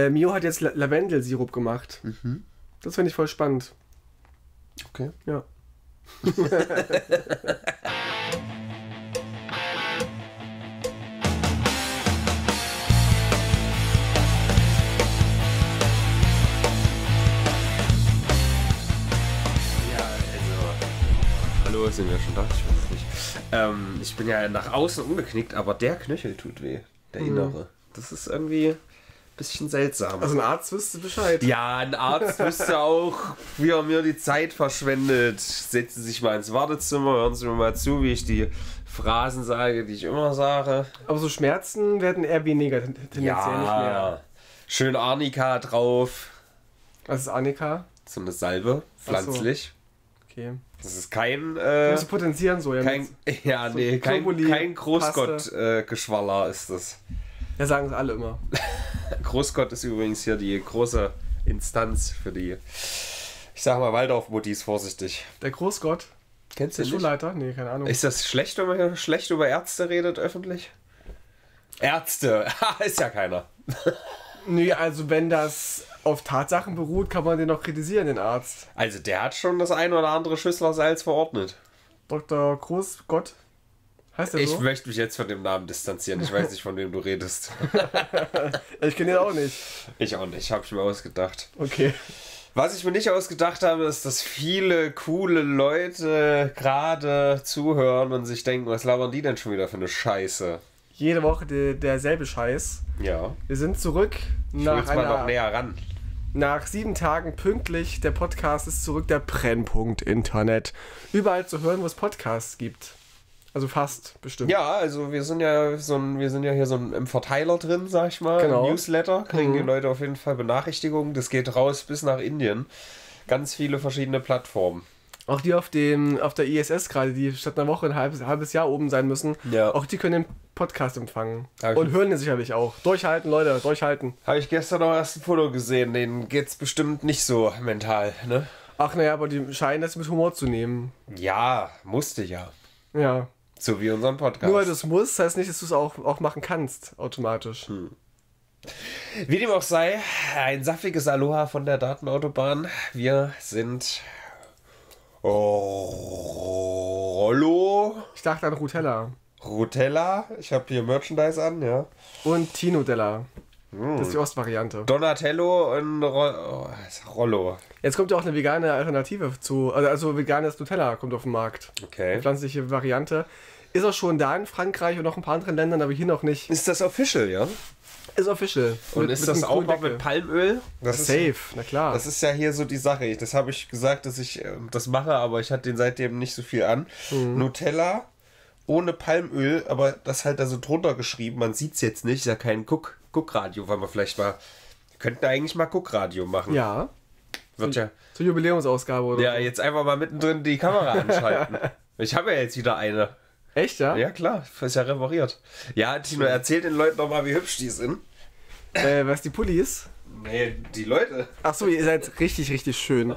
Mio hat jetzt Lavendelsirup gemacht. Mhm. Das finde ich voll spannend. Okay. Ja. Sind wir schon da? Ich weiß es nicht. Ich bin ja nach außen umgeknickt, aber der Knöchel tut weh. Der innere. Das ist irgendwie ein bisschen seltsam. Also ein Arzt wüsste Bescheid. Ja, ein Arzt wüsste auch, wie er mir die Zeit verschwendet. Setzen Sie sich mal ins Wartezimmer, hören Sie mir mal zu, wie ich die Phrasen sage, die ich immer sage. Aber so Schmerzen werden eher weniger, tendenziell nicht mehr. Schön Arnika drauf. Was ist Arnika? So eine Salbe, pflanzlich. Ach so. Okay. Das ist kein. Musst du potenzieren, so, ja. Kein Großgott-Geschwaller ist das. Ja, sagen es alle immer. Großgott ist übrigens hier die große Instanz für die. Ich sag mal Waldorf-Muttis, vorsichtig. Der Großgott? Kennst du den Schulleiter? Nee, keine Ahnung. Ist das schlecht, wenn man hier schlecht über Ärzte redet, öffentlich? Ärzte! Ist ja keiner. Nee, also wenn das auf Tatsachen beruht, kann man den noch kritisieren, den Arzt. Also der hat schon das ein oder andere Schüsseler Salz verordnet. Dr. Großgott? Heißt der so? Ich möchte mich jetzt von dem Namen distanzieren. Ich weiß nicht, von wem du redest. Ich kenne den auch nicht. Ich auch nicht. Habe ich mir ausgedacht. Okay. Was ich mir nicht ausgedacht habe, ist, dass viele coole Leute gerade zuhören und sich denken, was labern die denn schon wieder für eine Scheiße? Jede Woche derselbe Scheiß. Ja. Wir sind zurück. Nach 7 Tagen pünktlich. Der Podcast ist zurück. Der Brennpunkt Internet. Überall zu hören, wo es Podcasts gibt. Also fast bestimmt. Ja, also wir sind ja hier so im Verteiler drin, sag ich mal. Genau. Im Newsletter kriegen die Leute auf jeden Fall Benachrichtigungen. Das geht raus bis nach Indien. Ganz viele verschiedene Plattformen. Auch die auf der ISS gerade, die statt einer Woche ein halbes Jahr oben sein müssen, auch die können den Podcast empfangen. Und hören den sicherlich auch. Durchhalten, Leute, durchhalten. Habe ich gestern noch erst ein Foto gesehen, denen geht's bestimmt nicht so mental, ne? Ach naja, aber die scheinen das mit Humor zu nehmen. Ja, musste ja. Ja. So wie unseren Podcast. Nur weil du es musst, heißt nicht, dass du es auch machen kannst, automatisch. Hm. Wie dem auch sei, ein saftiges Aloha von der Datenautobahn. Wir sind... Oh, Rollo. Ich dachte an Rutella. Rutella? Ich habe hier Merchandise an, ja. Und Tinodella. Das ist die Ostvariante. Donatello und Rollo. Jetzt kommt ja auch eine vegane Alternative zu. Also veganes Nutella kommt auf den Markt. Okay. Eine pflanzliche Variante. Ist auch schon da in Frankreich und noch ein paar anderen Ländern, aber hier noch nicht. Ist das official, ja? Ist official. Und ist das auch noch mit Palmöl? Das ist safe, na klar. Das ist ja hier so die Sache. Das habe ich gesagt, dass ich das mache, aber ich hatte den seitdem nicht so viel an. Mhm. Nutella ohne Palmöl, aber das halt da so drunter geschrieben. Man sieht es jetzt nicht. Ist ja kein Guckradio, weil man vielleicht mal... Wir könnten eigentlich mal Guckradio machen. Ja. Wird ja. Zur Jubiläumsausgabe, oder? Ja, jetzt einfach mal mittendrin die Kamera anschalten. Ich habe ja jetzt wieder eine. Echt, ja? Ja, klar. Ist ja repariert. Ja, Tino, erzähl den Leuten nochmal, wie hübsch die sind. Was, die Pullis? Nee, die Leute. Achso, ihr seid richtig, richtig schön.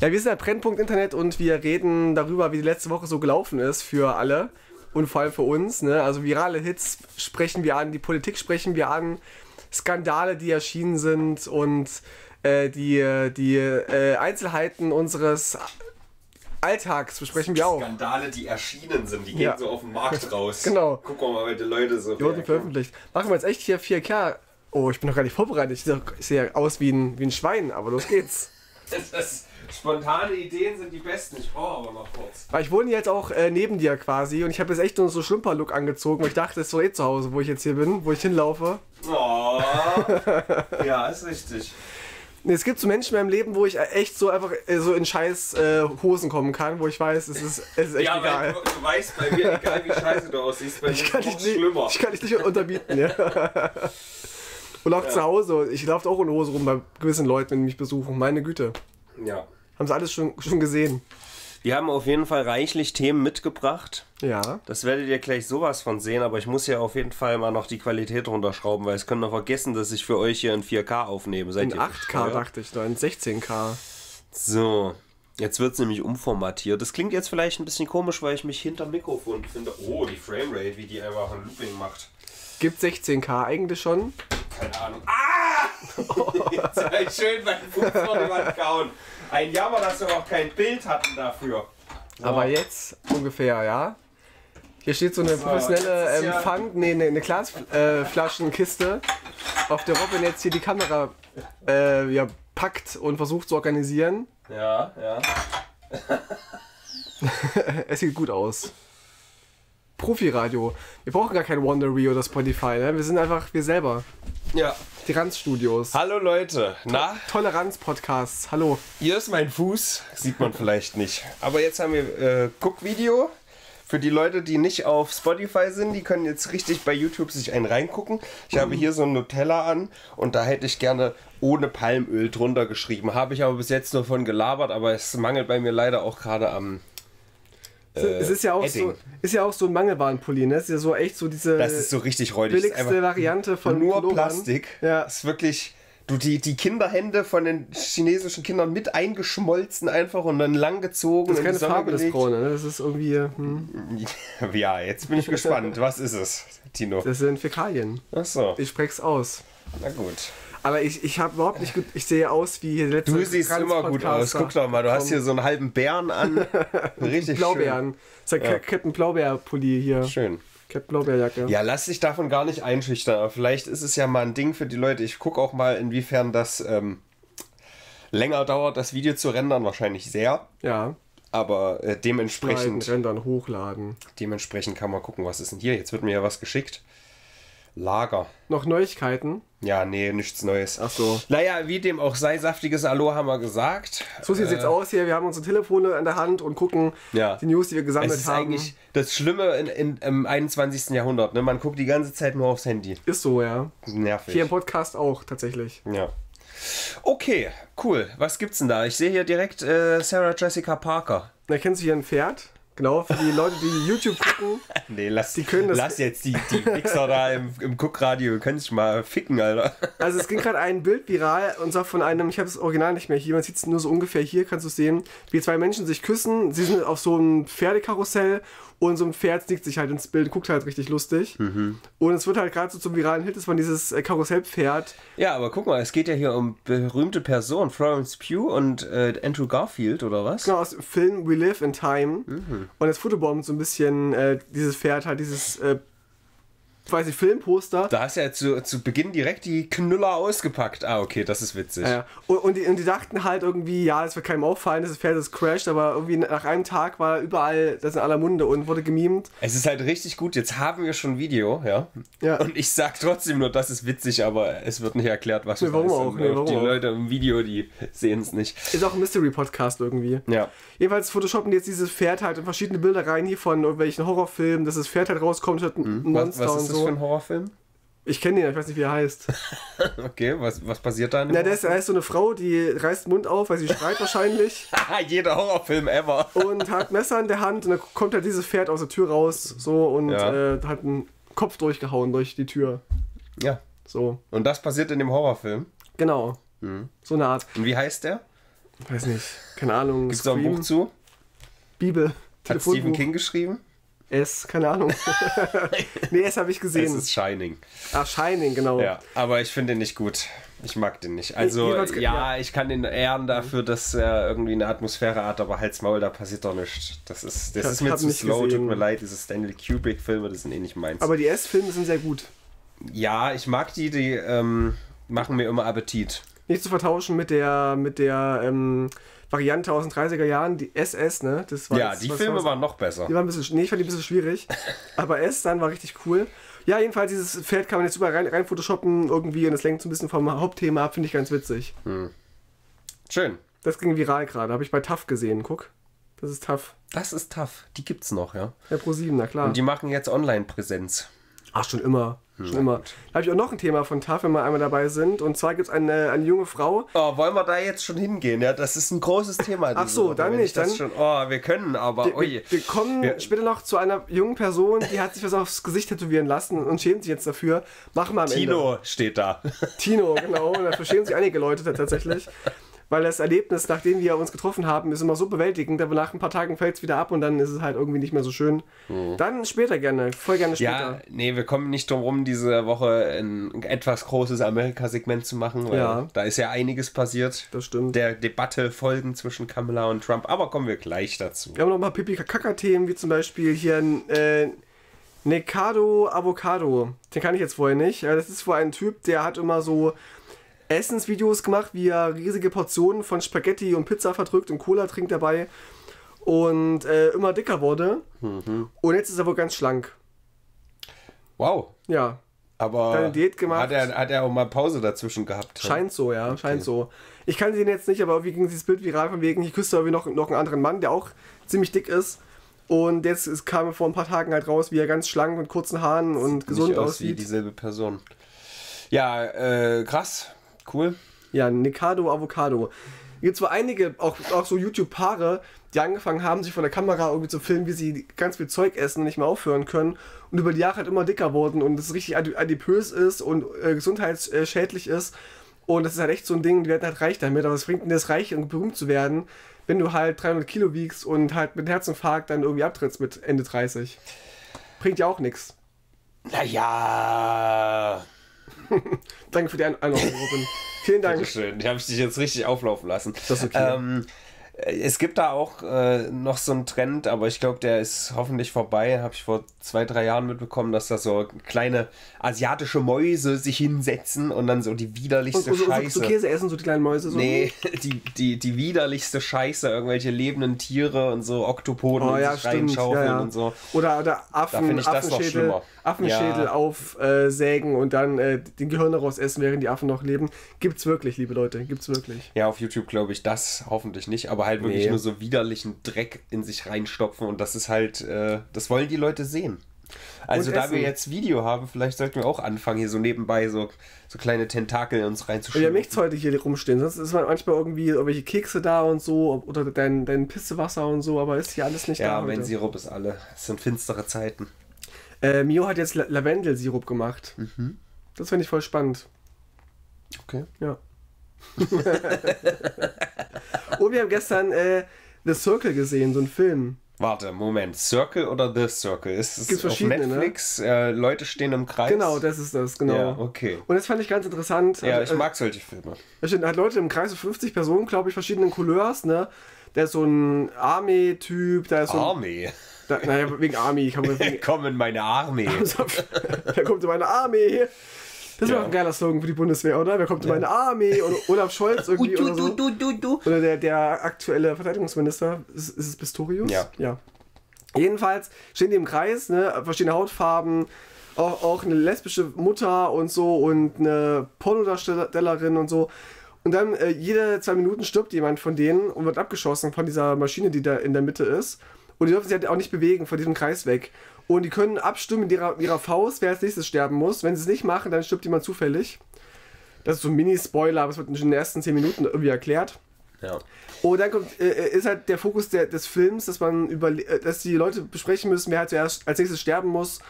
Ja, wir sind ja Brennpunkt Internet und wir reden darüber, wie die letzte Woche so gelaufen ist für alle und vor allem für uns. Ne? Also virale Hits sprechen wir an, die Politik sprechen wir an, Skandale, die erschienen sind und die Einzelheiten unseres... Alltags besprechen wir auch. Skandale, die erschienen sind, die gehen so auf den Markt raus. Genau. Gucken wir mal, welche Leute so. Die wurden veröffentlicht. Machen wir jetzt echt hier 4K. Oh, ich bin noch gar nicht vorbereitet. Ich sehe ja aus wie ein Schwein, aber los geht's. Spontane Ideen sind die besten. Ich brauche aber noch kurz. Aber ich wohne jetzt auch neben dir quasi und ich habe jetzt echt nur so Schlumper-Look angezogen, weil ich dachte, es ist so zu Hause, wo ich jetzt hier bin, wo ich hinlaufe. Oh. Ja, ist richtig. Es gibt so Menschen in meinem Leben, wo ich echt so einfach so in scheiß Hosen kommen kann, wo ich weiß, es ist echt egal. Ja, du weißt bei mir, egal wie scheiße du aussiehst, bei mir ist es schlimmer. Ich kann dich nicht unterbieten, ja. Und auch zu Hause, ich laufe auch in Hose rum bei gewissen Leuten, wenn die mich besuchen, meine Güte. Ja. Haben sie alles schon gesehen. Wir haben auf jeden Fall reichlich Themen mitgebracht. Ja. Das werdet ihr gleich sowas von sehen, aber ich muss ja auf jeden Fall mal noch die Qualität runterschrauben, weil es können doch vergessen, dass ich für euch hier in 4K aufnehme. Seid in 8K dachte ich, in 16K. So, jetzt wird es nämlich umformatiert. Das klingt jetzt vielleicht ein bisschen komisch, weil ich mich hinterm Mikrofon finde. Oh, die Framerate, wie die einfach ein Looping macht. Gibt 16K eigentlich schon? Keine Ahnung. Ah! Schön beim Fußball kauen. Ein Jammer, dass wir auch kein Bild hatten dafür. So. Aber jetzt ungefähr, ja. Hier steht so eine professionelle eine Glasflaschenkiste, auf der Robin jetzt hier die Kamera packt und versucht zu organisieren. Ja, ja. Es sieht gut aus. Profi-Radio. Wir brauchen gar kein Wandery oder Spotify, ne? Wir sind einfach wir selber. Ja. Toleranz-Studios. Hallo Leute. Na? Toleranz-Podcasts. Hallo. Hier ist mein Fuß. Sieht man vielleicht nicht. Aber jetzt haben wir Guckvideo. Für die Leute, die nicht auf Spotify sind, die können jetzt richtig bei YouTube sich einen reingucken. Ich habe hier so ein Nutella an und da hätte ich gerne ohne Palmöl drunter geschrieben. Habe ich aber bis jetzt nur von gelabert, aber es mangelt bei mir leider auch gerade am es ist ja auch Edding. So ist ja auch so ein Mangelwarenpulli, ne? Es ist ja so echt so diese das ist so richtig räudig. Billigste Variante von nur Pullover. Plastik. Ja. Ist wirklich die Kinderhände von den chinesischen Kindern mit eingeschmolzen einfach und dann langgezogen. Das ist keine Farbe, das Braune, ne? Das ist irgendwie... Ja, jetzt bin ich gespannt. Was ist es, Tino? Das sind Fäkalien. Ach so. Ich spreche es aus. Na gut. Aber ich habe überhaupt nicht gut... Ich sehe aus wie... Du siehst immer gut aus. Guck doch mal, du hast hier so einen halben Bären an. Richtig Blaubeeren. Schön. Das ist ja Captain Blaubeer-Pulli hier. Schön. Blaubeerjacke. Ja, lass dich davon gar nicht einschüchtern. Aber vielleicht ist es ja mal ein Ding für die Leute. Ich gucke auch mal, inwiefern das länger dauert, das Video zu rendern. Wahrscheinlich sehr. Ja. Aber dementsprechend... Rendern, hochladen. Dementsprechend kann man gucken, was ist denn hier. Jetzt wird mir ja was geschickt. Lager. Noch Neuigkeiten? Ja, nee, nichts Neues. Ach so. Naja, wie dem auch sei, saftiges Hallo haben wir gesagt. So sieht es jetzt aus hier. Wir haben unsere Telefone an der Hand und gucken die News, die wir gesammelt haben. Das ist eigentlich das Schlimme im 21. Jahrhundert. Ne? Man guckt die ganze Zeit nur aufs Handy. Ist so, ja. Nervig. Hier im Podcast auch, tatsächlich. Ja. Okay, cool. Was gibt's denn da? Ich sehe hier direkt Sarah Jessica Parker. Da kennst du hier ein Pferd. Genau, für die Leute, die YouTube gucken. Nee, lass jetzt die Wichser da im Guckradio, können sich mal ficken, Alter. Also es ging gerade ein Bild viral, und zwar von einem, ich habe das Original nicht mehr hier, man sieht es nur so ungefähr hier, kannst du es sehen, wie zwei Menschen sich küssen, sie sind auf so einem Pferdekarussell und so ein Pferd sneakt sich halt ins Bild, guckt halt richtig lustig. Mhm. Und es wird halt gerade so zum viralen Hit, das war dieses Karussellpferd. Ja, aber guck mal, es geht ja hier um berühmte Personen, Florence Pugh und Andrew Garfield, oder was? Genau, aus dem Film We Live in Time. Mhm. Und das fotobombt so ein bisschen dieses Pferd, halt dieses quasi Filmposter. Da hast du ja zu Beginn direkt die Knüller ausgepackt. Ah, okay, das ist witzig. Ja. Und die dachten halt irgendwie, ja, das wird keinem auffallen, das Pferd ist crashed, aber irgendwie nach einem Tag war überall das in aller Munde und wurde gemimt. Es ist halt richtig gut, jetzt haben wir schon ein Video, ja. Und ich sag trotzdem nur, das ist witzig, aber es wird nicht erklärt, was das ist. Auch, warum die Leute im Video, die sehen es nicht. Ist auch ein Mystery-Podcast irgendwie. Ja. Jedenfalls photoshoppen die jetzt dieses Pferd halt in verschiedene Bilder rein, hier von irgendwelchen Horrorfilmen, dass das Pferd halt rauskommt, hat ein Monster und so. Was ist das für ein Horrorfilm? Ich kenne den, ich weiß nicht, wie er heißt. Okay, was passiert da? Na, da ist so eine Frau, die reißt den Mund auf, weil sie schreit wahrscheinlich. Jeder Horrorfilm ever. Und hat Messer in der Hand und dann kommt halt dieses Pferd aus der Tür raus so und hat einen Kopf durchgehauen durch die Tür. Ja. So. Und das passiert in dem Horrorfilm? Genau. Mhm. So eine Art. Und wie heißt der? Weiß nicht. Keine Ahnung. Gibt es da ein Buch zu? Bibel. Hat Stephen King geschrieben? Keine Ahnung. Nee, habe ich gesehen. Es ist Shining. Ach, Shining, genau. Ja, aber ich finde den nicht gut. Ich mag den nicht. Also, ich kann den ehren dafür, dass er irgendwie eine Atmosphäre hat, aber halt's Maul, da passiert doch nichts. Das ist mir zu slow, tut mir leid. Diese Stanley Kubrick-Filme, das sind eh nicht meins. Aber die S-Filme sind sehr gut. Ja, ich mag die machen mir immer Appetit. Nicht zu vertauschen mit der Variante aus den 30er Jahren, die SS, ne? Das war die Filme waren noch besser. Die waren ich fand die ein bisschen schwierig. Aber S dann war richtig cool. Ja, jedenfalls, dieses Pferd kann man jetzt überall rein photoshoppen irgendwie und das lenkt so ein bisschen vom Hauptthema ab, finde ich ganz witzig. Hm. Schön. Das ging viral gerade, habe ich bei Taff gesehen, guck. Das ist Taff. Die gibt's noch, ja? Ja, Pro7, na klar. Und die machen jetzt Online-Präsenz. Ach, schon immer. Schon immer. Da habe ich auch noch ein Thema von TAF, wenn wir einmal dabei sind. Und zwar gibt es eine junge Frau. Oh, wollen wir da jetzt schon hingehen? Ja, das ist ein großes Thema. Ach so, dann nicht. Dann schon, wir können aber. Wir kommen später noch zu einer jungen Person, die hat sich was aufs Gesicht tätowieren lassen und schämt sich jetzt dafür. Machen wir am Ende. Tino steht da. Tino, genau. Und dafür schämen sich einige Leute tatsächlich. weil das Erlebnis, nachdem wir uns getroffen haben, ist immer so bewältigend, aber nach ein paar Tagen fällt es wieder ab und dann ist es halt irgendwie nicht mehr so schön. Mhm. Dann später gerne, voll gerne später. Ja, nee, wir kommen nicht drum rum, diese Woche ein etwas großes Amerika-Segment zu machen, weil ja, da ist ja einiges passiert. Das stimmt. Der Debatte folgen zwischen Kamala und Trump, aber kommen wir gleich dazu. Wir haben nochmal Pipi-Kaka-Themen, wie zum Beispiel hier ein Nekado Avocado. Den kann ich jetzt vorher nicht. Das ist vor ein Typ, der hat immer so Essensvideos gemacht, wie er riesige Portionen von Spaghetti und Pizza verdrückt und Cola trinkt dabei und immer dicker wurde. Mhm. Und jetzt ist er wohl ganz schlank. Wow. Ja. Aber eine Diät gemacht. Hat er auch mal Pause dazwischen gehabt? Scheint so, ja. Okay. Scheint so. Ich kann den jetzt nicht, aber irgendwie ging dieses Bild viral von wegen, ich küsste irgendwie noch einen anderen Mann, der auch ziemlich dick ist. Und jetzt kam vor ein paar Tagen halt raus, wie er ganz schlank mit kurzen Haaren und gesund aussieht. Wie dieselbe Person. Ja, krass. Cool. Ja, Nekado Avocado. Gibt zwar einige, auch so YouTube-Paare, die angefangen haben, sich von der Kamera irgendwie zu filmen, wie sie ganz viel Zeug essen und nicht mehr aufhören können. Und über die Jahre halt immer dicker wurden und es richtig adipös ist und gesundheitsschädlich ist. Und das ist halt echt so ein Ding, die werden halt reich damit. Aber es bringt denn das, reich und berühmt zu werden, wenn du halt 300 Kilo wiegst und halt mit Herzinfarkt dann irgendwie abtrittst mit Ende 30. Bringt ja auch nichts. Naja. Danke für die Einordnung, Robin. Vielen Dank. Dankeschön. Die habe ich dich jetzt richtig auflaufen lassen. Das ist okay. Es gibt da auch noch so einen Trend, aber ich glaube, der ist hoffentlich vorbei. Habe ich vor 2-3 Jahren mitbekommen, dass da so kleine asiatische Mäuse sich hinsetzen und dann so die widerlichste Scheiße. So Käse essen, so die kleinen Mäuse? So nee, die widerlichste Scheiße, irgendwelche lebenden Tiere und so Oktopoden und ja, sich reinschaufeln und so. Oder Affenschädel aufsägen und dann die Gehirne raus essen, während die Affen noch leben. Gibt's wirklich, liebe Leute, gibt's wirklich. Ja, auf YouTube glaube ich das hoffentlich nicht, aber halt wirklich nur so widerlichen Dreck in sich reinstopfen und das ist halt, das wollen die Leute sehen. Also da wir jetzt Video haben, vielleicht sollten wir auch anfangen, hier so nebenbei so kleine Tentakel in uns reinzuschieben. Wir haben nichts heute hier rumstehen, sonst ist man manchmal irgendwie irgendwelche Kekse da und so oder dein Pissewasser und so, aber ist hier alles nicht da. Ja, mein Sirup ist alle. Es sind finstere Zeiten. Mio hat jetzt Lavendelsirup gemacht. Mhm. Das finde ich voll spannend. Okay. Ja. Und wir haben gestern The Circle gesehen, so einen Film. Warte, Moment. Circle oder The Circle? Ist es gibt's auf Netflix? Ne? Leute stehen im Kreis? Genau, das ist das, genau. Ja, okay. Und das fand ich ganz interessant. Ja, ich mag solche Filme. Da stehen halt Leute im Kreis von 50 Personen, glaube ich, verschiedenen Couleurs, ne? Da ist so ein Army-Typ, da ist so ein... Army? Naja, wegen Army. Komm in meine Armee. Da kommt in meine Armee. Das wäre auch ein geiler Slogan für die Bundeswehr, oder? Wer kommt in meine Armee? Oder Olaf Scholz irgendwie oder so. Oder der aktuelle Verteidigungsminister. Ist es Pistorius? Ja. Jedenfalls stehen die im Kreis, ne? Verschiedene Hautfarben, auch eine lesbische Mutter und so und eine Pornodarstellerin und so. Und dann jede 2 Minuten stirbt jemand von denen und wird abgeschossen von dieser Maschine, die da in der Mitte ist. Und die dürfen sich halt auch nicht bewegen von diesem Kreis weg. Und die können abstimmen mit ihrer Faust, wer als nächstes sterben muss. Wenn sie es nicht machen, dann stirbt jemand zufällig. Das ist so ein Mini-Spoiler, aber es wird in den ersten 10 Minuten irgendwie erklärt. Ja. Und dann kommt, ist halt der Fokus des Films, dass man dass die Leute besprechen müssen, wer halt zuerst als nächstes sterben muss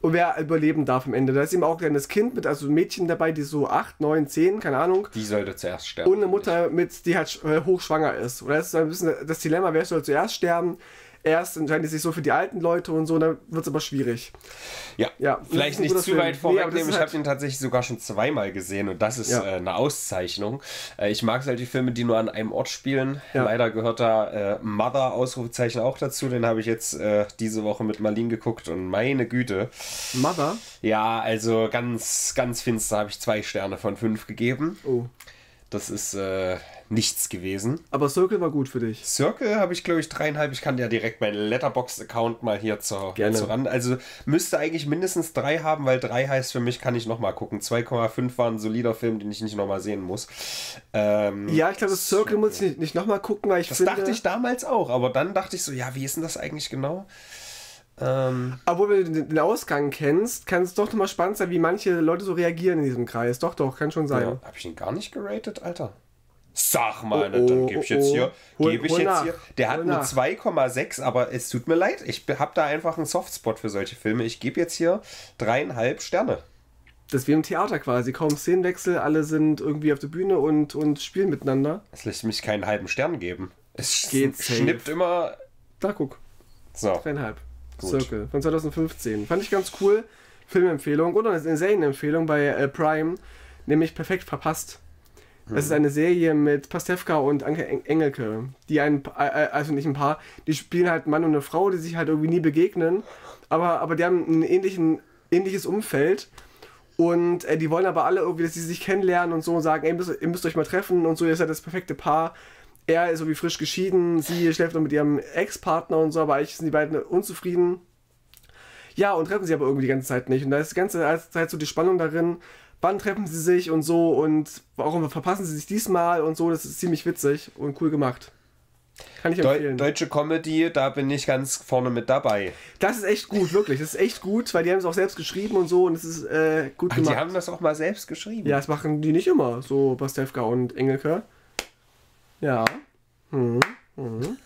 und wer überleben darf am Ende. Da ist eben auch dann das Kind mit, also ein Mädchen dabei, die so 8, 9, 10, keine Ahnung. Die sollte zuerst sterben. Und eine Mutter, die halt hochschwanger ist. Und das ist ein bisschen das Dilemma, wer soll zuerst sterben. Erst entscheiden die sich so für die alten Leute und so, dann wird es aber schwierig. Ja vielleicht nicht zu weit vorwegnehmen. Ich habe den tatsächlich sogar schon 2-mal gesehen und das ist eine Auszeichnung. Ich mag halt die Filme, die nur an einem Ort spielen. Ja. Leider gehört da Mother-Ausrufezeichen auch dazu. Den habe ich jetzt diese Woche mit Marlene geguckt und meine Güte. Mother? Ja, also ganz, ganz finster, habe ich 2 Sterne von 5 gegeben. Oh. Das ist nichts gewesen. Aber Circle war gut für dich. Circle habe ich, glaube ich, 3,5. Ich kann ja direkt meinen Letterboxd-Account mal hier zur Rand. Also müsste eigentlich mindestens 3 haben, weil 3 heißt für mich, kann ich nochmal gucken. 2,5 war ein solider Film, den ich nicht nochmal sehen muss. Ja, ich glaube, das Circle muss ich nicht nochmal gucken, weil ich finde... Das dachte ich damals auch, aber dann dachte ich so, ja, wie ist denn das eigentlich genau? Obwohl du den Ausgang kennst, kann es doch nochmal spannend sein, wie manche Leute so reagieren in diesem Kreis. Doch, kann schon sein. Ja, hab ich den gar nicht geratet, Alter? Sag mal, dann gebe ich jetzt hier. Der hat nur 2,6, aber es tut mir leid. Ich habe da einfach einen Softspot für solche Filme. Ich gebe jetzt hier 3,5 Sterne. Das ist wie im Theater quasi, kaum Szenenwechsel, alle sind irgendwie auf der Bühne und spielen miteinander. Es lässt mich keinen halben Stern geben. Es schnippt immer... Da, guck. So. 3,5. Circle von 2015. Fand ich ganz cool. Filmempfehlung oder eine Serienempfehlung bei Prime, nämlich Perfekt verpasst. Das ist eine Serie mit Pastewka und Anke Engelke, die die spielen halt einen Mann und eine Frau, die sich halt irgendwie nie begegnen, aber die haben ein ähnliches Umfeld und die wollen aber alle irgendwie, dass sie sich kennenlernen und so und sagen, ey, ihr müsst euch mal treffen und so, ihr seid das perfekte Paar. Er ist irgendwie frisch geschieden, sie schläft noch mit ihrem Ex-Partner und so, aber eigentlich sind die beiden unzufrieden. Ja, und treffen sie aber irgendwie die ganze Zeit nicht und da ist die ganze Zeit so die Spannung darin, wann treffen sie sich und so und warum verpassen sie sich diesmal und so, das ist ziemlich witzig und cool gemacht. Kann ich empfehlen. Deutsche Comedy, da bin ich ganz vorne mit dabei. Das ist echt gut, wirklich, das ist echt gut, weil die haben es auch selbst geschrieben und so und es ist gut gemacht. Die haben das auch mal selbst geschrieben? Ja, das machen die nicht immer, so Pastewka und Engelke. Ja. Mhm. Mhm.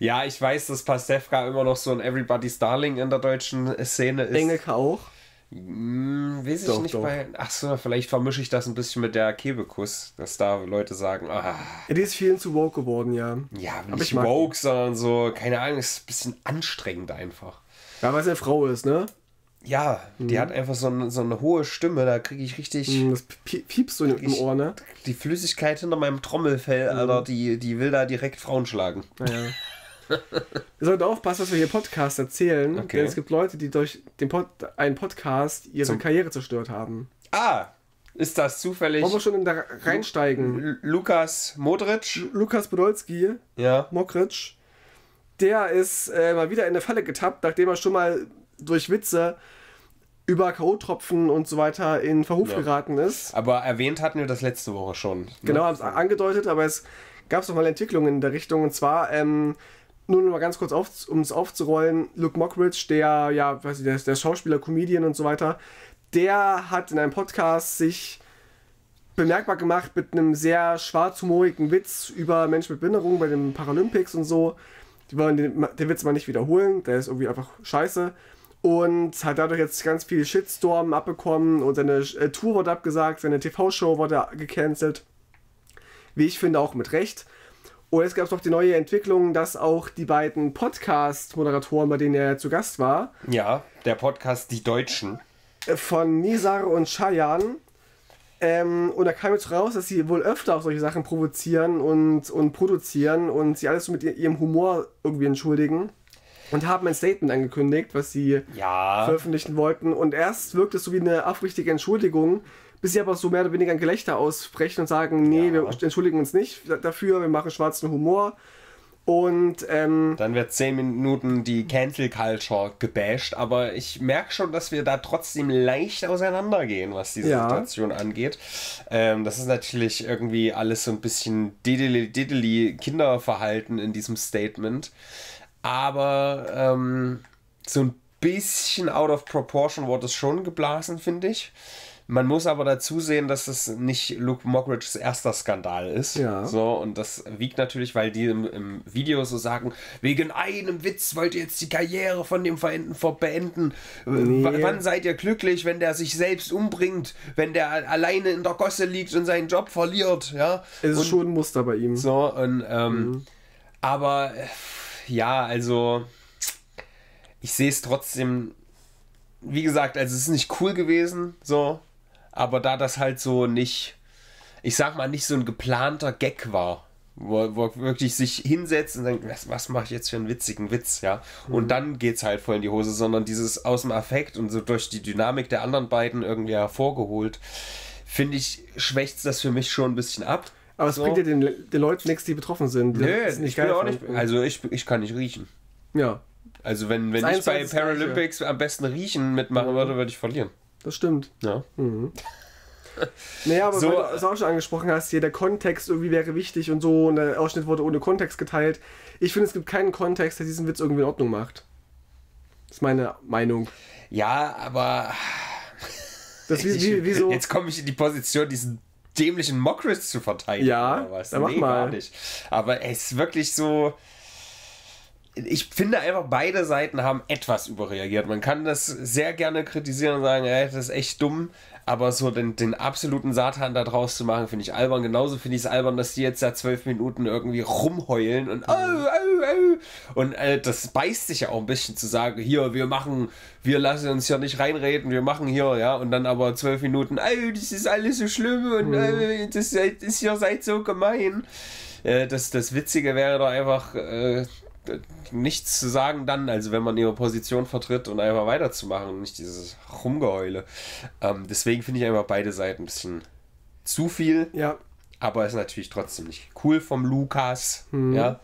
Ja, ich weiß, dass Pastewka immer noch so ein Everybody's Darling in der deutschen Szene ist. Engelke auch. Weiß ich doch, nicht, bei. Achso, vielleicht vermische ich das ein bisschen mit der Kebekus, dass da Leute sagen, ah. Ja, die ist vielen zu woke geworden, ja. Ja, nicht woke, sondern so, keine Ahnung, ist ein bisschen anstrengend einfach. Ja, weil es eine Frau ist, ne? Ja, die hat einfach so eine hohe Stimme, da kriege ich richtig... Das piepst so im Ohr, ne? Die Flüssigkeit hinter meinem Trommelfell, Alter, die will da direkt Frauen schlagen. Naja. Ihr solltet aufpassen, dass wir hier Podcasts erzählen, okay. Denn es gibt Leute, die durch einen Podcast ihre Karriere zerstört haben. Ah, ist das zufällig? Wollen wir schon da reinsteigen? Lukas Mockridge? Lukas Podolski? Ja. Mockridge. Der ist mal wieder in eine Falle getappt, nachdem er schon mal durch Witze über K.O.-Tropfen und so weiter in Verruf geraten ist. Aber erwähnt hatten wir das letzte Woche schon. Ne? Genau, haben es angedeutet, aber es gab nochmal Entwicklungen in der Richtung und zwar... Nur noch mal ganz kurz, um es aufzurollen, Luke Mockridge, der Schauspieler, Comedian und so weiter, der hat in einem Podcast sich bemerkbar gemacht mit einem sehr schwarzhumorigen Witz über Menschen mit Behinderung bei den Paralympics und so. Die wollen den Witz mal nicht wiederholen, der ist irgendwie einfach scheiße. Und hat dadurch jetzt ganz viel Shitstorm abbekommen und seine Tour wurde abgesagt, seine TV-Show wurde gecancelt. Wie ich finde, auch mit Recht. Und jetzt gab es noch die neue Entwicklung, dass auch die beiden Podcast-Moderatoren, bei denen er zu Gast war. Ja, der Podcast Die Deutschen. Von Nizar und Shayan. Und da kam jetzt raus, dass sie wohl öfter auf solche Sachen provozieren und produzieren und sie alles so mit ihrem Humor irgendwie entschuldigen. Und haben ein Statement angekündigt, was sie veröffentlichen wollten. Und erst wirkt es so wie eine aufrichtige Entschuldigung, bis sie aber so mehr oder weniger ein Gelächter ausbrechen und sagen, nee, wir entschuldigen uns nicht dafür, wir machen schwarzen Humor. Und dann wird 10 Minuten die Cancel Culture gebasht, aber ich merke schon, dass wir da trotzdem leicht auseinandergehen, was diese Situation angeht. Das ist natürlich irgendwie alles so ein bisschen Diddly-Kinderverhalten in diesem Statement, aber so ein bisschen out of proportion wurde es schon geblasen, finde ich. Man muss aber dazu sehen, dass es nicht Luke Mockridges erster Skandal ist. Ja. So, und das wiegt natürlich, weil die im Video so sagen, wegen einem Witz wollt ihr jetzt die Karriere von dem Verenden beenden. Nee. Wann seid ihr glücklich, wenn der sich selbst umbringt, wenn der alleine in der Gosse liegt und seinen Job verliert? Ja? Es ist schon ein Muster bei ihm. So, und, aber ja, also ich sehe es trotzdem, wie gesagt, also es ist nicht cool gewesen, so. Aber da das halt so nicht, ich sag mal, nicht so ein geplanter Gag war, wo wirklich sich hinsetzt und denkt, was mache ich jetzt für einen witzigen Witz, ja? Und dann geht's halt voll in die Hose, sondern dieses aus dem Affekt und so durch die Dynamik der anderen beiden irgendwie hervorgeholt, finde ich, schwächt das für mich schon ein bisschen ab. Aber es bringt ja den Leuten nichts, die betroffen sind. Nö, ich bin auch nicht, also ich kann nicht riechen. Ja. Also wenn ich bei Paralympics am besten riechen mitmachen würde, würde ich verlieren. Das stimmt. Ja. Naja, aber so, weil du es auch schon angesprochen hast, hier der Kontext irgendwie wäre wichtig und so, und der Ausschnitt wurde ohne Kontext geteilt. Ich finde, es gibt keinen Kontext, der diesen Witz irgendwie in Ordnung macht. Das ist meine Meinung. Ja, aber... Das wie so, jetzt komme ich in die Position, diesen dämlichen Mockridge zu verteidigen. Ja, oder was? Mach mal. Gar nicht. Aber es ist wirklich so... Ich finde einfach, beide Seiten haben etwas überreagiert. Man kann das sehr gerne kritisieren und sagen, ey, das ist echt dumm, Aber so den absoluten Satan da draus zu machen, finde ich albern. Genauso finde ich es albern, dass die jetzt da 12 Minuten irgendwie rumheulen und das beißt sich ja auch ein bisschen zu sagen, hier, wir lassen uns ja nicht reinreden, wir machen hier, ja, und dann aber 12 Minuten, das ist alles so schlimm und das ist ja, seid so gemein. Das Witzige wäre doch einfach nichts zu sagen dann, also wenn man ihre Position vertritt und einfach weiterzumachen und nicht dieses Rumgeheule. Deswegen finde ich einfach beide Seiten ein bisschen zu viel, ja. Aber ist natürlich trotzdem nicht cool vom Lukas, ja.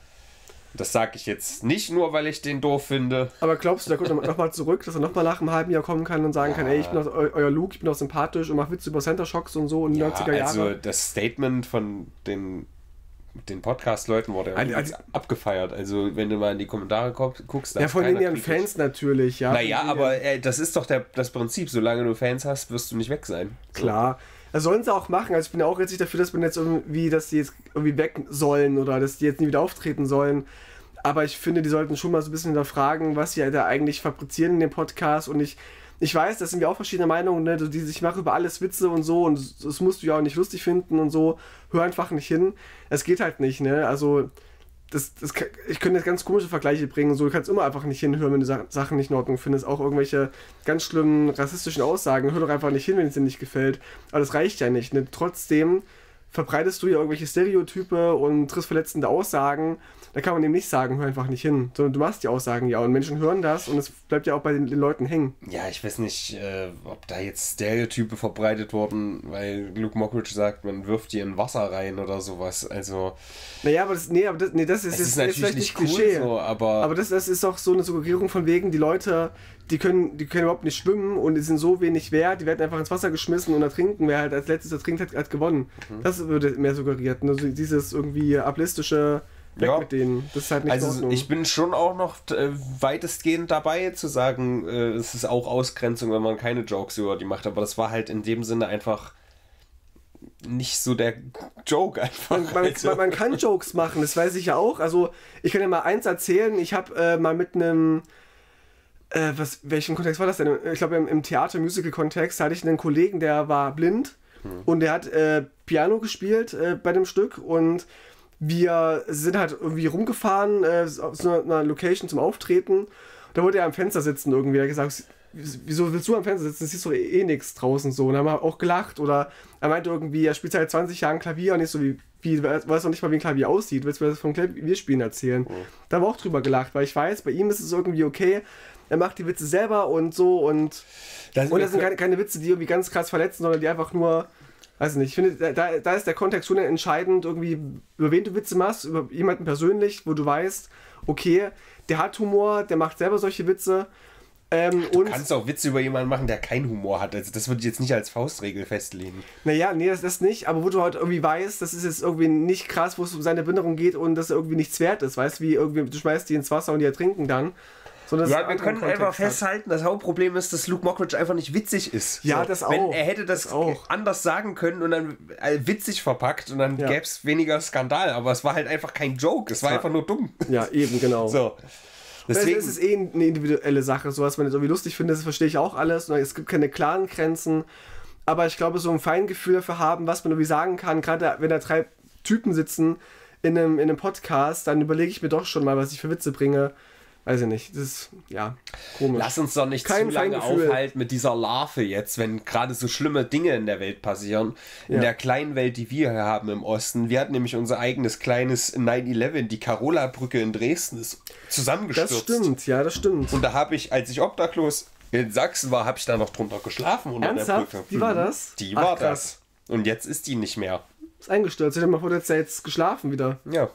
Das sage ich jetzt nicht nur, weil ich den doof finde. Aber glaubst du, da kommt er nochmal zurück, dass er nochmal nach einem halben Jahr kommen kann und sagen kann, ey, ich bin auch euer Luke, ich bin auch sympathisch und mach Witze über Center Shocks und so und ja, 90er Jahre. Also das Statement von den Podcast-Leuten wurde also abgefeiert. Also wenn du mal in die Kommentare guckst... Ja, von den ihren Fans natürlich, ja. Naja, aber das ist doch das Prinzip. Solange du Fans hast, wirst du nicht weg sein. So. Klar. Das sollen sie auch machen. Also ich bin ja auch jetzt nicht dafür, dass die jetzt irgendwie weg sollen oder dass die jetzt nie wieder auftreten sollen. Aber ich finde, die sollten schon mal so ein bisschen hinterfragen, was sie da eigentlich fabrizieren in dem Podcast. Und ich weiß, das sind wir auch verschiedene Meinungen, ne? Ich mache über alles Witze und so und das musst du ja auch nicht lustig finden und so. Hör einfach nicht hin. Es geht halt nicht, ne? Also ich könnte jetzt ganz komische Vergleiche bringen. So, du kannst immer einfach nicht hinhören, wenn du Sachen nicht in Ordnung findest. Auch irgendwelche ganz schlimmen rassistischen Aussagen. Hör doch einfach nicht hin, wenn es dir nicht gefällt. Aber das reicht ja nicht, ne? Trotzdem verbreitest du ja irgendwelche Stereotype und triffst verletzende Aussagen. Da kann man eben nicht sagen, hör einfach nicht hin. Sondern du machst die Aussagen ja und Menschen hören das und es bleibt ja auch bei den Leuten hängen. Ja, ich weiß nicht, ob da jetzt Stereotype verbreitet wurden, weil Luke Mockridge sagt, man wirft die in Wasser rein oder sowas. Also. Naja, aber das ist jetzt natürlich vielleicht nicht cool, Klischee. So, aber das ist auch so eine Suggerierung von wegen, die Leute, die können überhaupt nicht schwimmen und die sind so wenig wert, die werden einfach ins Wasser geschmissen und ertrinken. Wer halt als letztes ertrinkt, hat gewonnen. Das würde mehr suggeriert. Ne? Also dieses irgendwie ableistische Weg mit denen. Das ist halt nicht in Ordnung. Ich bin schon auch noch weitestgehend dabei zu sagen, es ist auch Ausgrenzung, wenn man keine Jokes über die macht, aber das war halt in dem Sinne einfach nicht so der Joke einfach. Man kann Jokes machen, das weiß ich ja auch. Also ich kann ja mal eins erzählen, ich habe mal mit einem welchen Kontext war das denn? Ich glaube im Theater-Musical-Kontext hatte ich einen Kollegen, der war blind und der hat Piano gespielt bei dem Stück und wir sind halt irgendwie rumgefahren auf so einer Location zum Auftreten. Da wollte er am Fenster sitzen irgendwie. Er hat gesagt, wieso willst du am Fenster sitzen? Das ist doch eh nichts draußen so. Und dann haben wir auch gelacht. Oder er meinte irgendwie, er spielt seit 20 Jahren Klavier und nicht so wie weiß noch nicht mal, wie ein Klavier aussieht. Willst du mir das vom Klavierspielen erzählen? Da haben wir auch drüber gelacht, weil ich weiß, bei ihm ist es irgendwie okay. Er macht die Witze selber und so und das sind keine Witze, die irgendwie ganz krass verletzen, sondern die einfach nur... Weiß nicht, ich finde, da ist der Kontext schon entscheidend, irgendwie, über wen du Witze machst, über jemanden persönlich, wo du weißt, okay, der hat Humor, der macht selber solche Witze. Du kannst auch Witze über jemanden machen, der keinen Humor hat. Also das würde ich jetzt nicht als Faustregel festlegen. Naja, nee, das nicht, aber wo du halt irgendwie weißt, das ist jetzt irgendwie nicht krass, wo es um seine Behinderung geht und dass er irgendwie nichts wert ist, weißt du, wie irgendwie, du schmeißt die ins Wasser und die ertrinken dann. So, ja, wir können einfach festhalten, das Hauptproblem ist, dass Luke Mockridge einfach nicht witzig ist. Ja, so, das auch. Er hätte das auch anders sagen können und dann witzig verpackt und dann gäbe es weniger Skandal. Aber es war halt einfach kein Joke, es war einfach nur dumm. Ja, eben, genau. So. Deswegen ist es eine individuelle Sache. So, was man jetzt irgendwie lustig findet, das verstehe ich auch alles. Und es gibt keine klaren Grenzen. Aber ich glaube, so ein Feingefühl dafür haben, was man irgendwie sagen kann, gerade wenn da drei Typen sitzen in einem Podcast, dann überlege ich mir doch schon mal, was ich für Witze bringe. Weiß ich nicht, das ist, ja, komisch. Lass uns doch nicht zu lange aufhalten mit dieser Larve jetzt, wenn gerade so schlimme Dinge in der Welt passieren. In der kleinen Welt, die wir hier haben im Osten. Wir hatten nämlich unser eigenes kleines 9/11, die Karola-Brücke in Dresden ist zusammengestürzt. Das stimmt, ja, das stimmt. Und da habe ich, als ich obdachlos in Sachsen war, habe ich da noch drunter geschlafen unter Ernsthaft? Der Brücke. Die war das? Die war krass. Das. Und jetzt ist die nicht mehr. Ist eingestürzt, ich hätte mal vor der Zeit jetzt geschlafen wieder. Ja.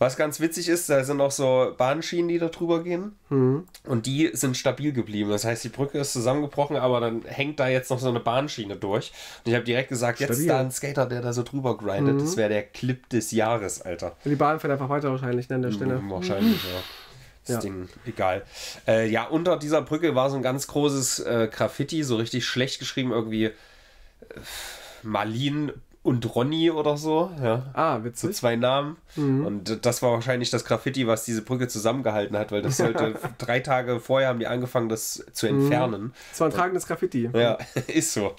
Was ganz witzig ist, da sind auch so Bahnschienen, die da drüber gehen und die sind stabil geblieben. Das heißt, die Brücke ist zusammengebrochen, aber dann hängt da jetzt noch so eine Bahnschiene durch. Und ich habe direkt gesagt, stabil. Jetzt ist da ein Skater, der da so drüber grindet. Das wäre der Clip des Jahres, Alter. Die Bahn fährt einfach weiter wahrscheinlich, ne, an der Stelle. Wahrscheinlich, ja. Das Ding, egal. Ja, unter dieser Brücke war so ein ganz großes Graffiti, so richtig schlecht geschrieben, irgendwie Marlin und Ronny oder so, ja. Ah, witzig. So zwei Namen. Und das war wahrscheinlich das Graffiti, was diese Brücke zusammengehalten hat, weil das sollte 3 Tage vorher haben die angefangen, das zu entfernen. Das war ein tragendes Graffiti. Ja, ist so.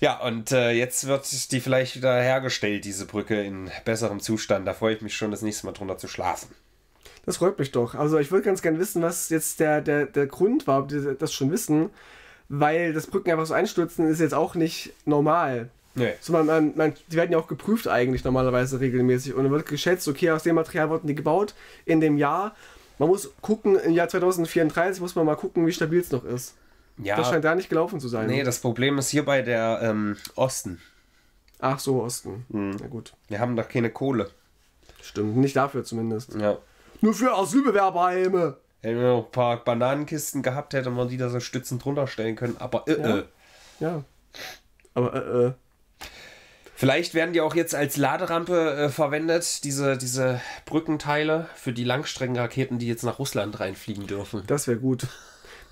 Ja, und jetzt wird die vielleicht wieder hergestellt, diese Brücke, in besserem Zustand. Da freue ich mich schon, das nächste Mal drunter zu schlafen. Das freut mich doch. Also ich würde ganz gerne wissen, was jetzt der Grund war, ob wir das schon wissen. Weil das Brücken einfach so einstürzen ist jetzt auch nicht normal. Nee. So, die werden ja auch geprüft eigentlich normalerweise regelmäßig. Und dann wird geschätzt, okay, aus dem Material wurden die gebaut in dem Jahr. Man muss gucken, im Jahr 2034 muss man mal gucken, wie stabil es noch ist. Ja, das scheint da nicht gelaufen zu sein. Nee, das Problem ist hier bei der Osten. Ach so, Osten. Mhm. Na gut. Wir haben doch keine Kohle. Stimmt, nicht dafür zumindest. Ja. Nur für Asylbewerberheime. Hätten wir noch ein paar Bananenkisten gehabt, hätte man die da so stützend drunter stellen können. Aber ja. Aber vielleicht werden die auch jetzt als Laderampe verwendet, diese Brückenteile für die Langstreckenraketen, die jetzt nach Russland reinfliegen dürfen. Das wäre gut.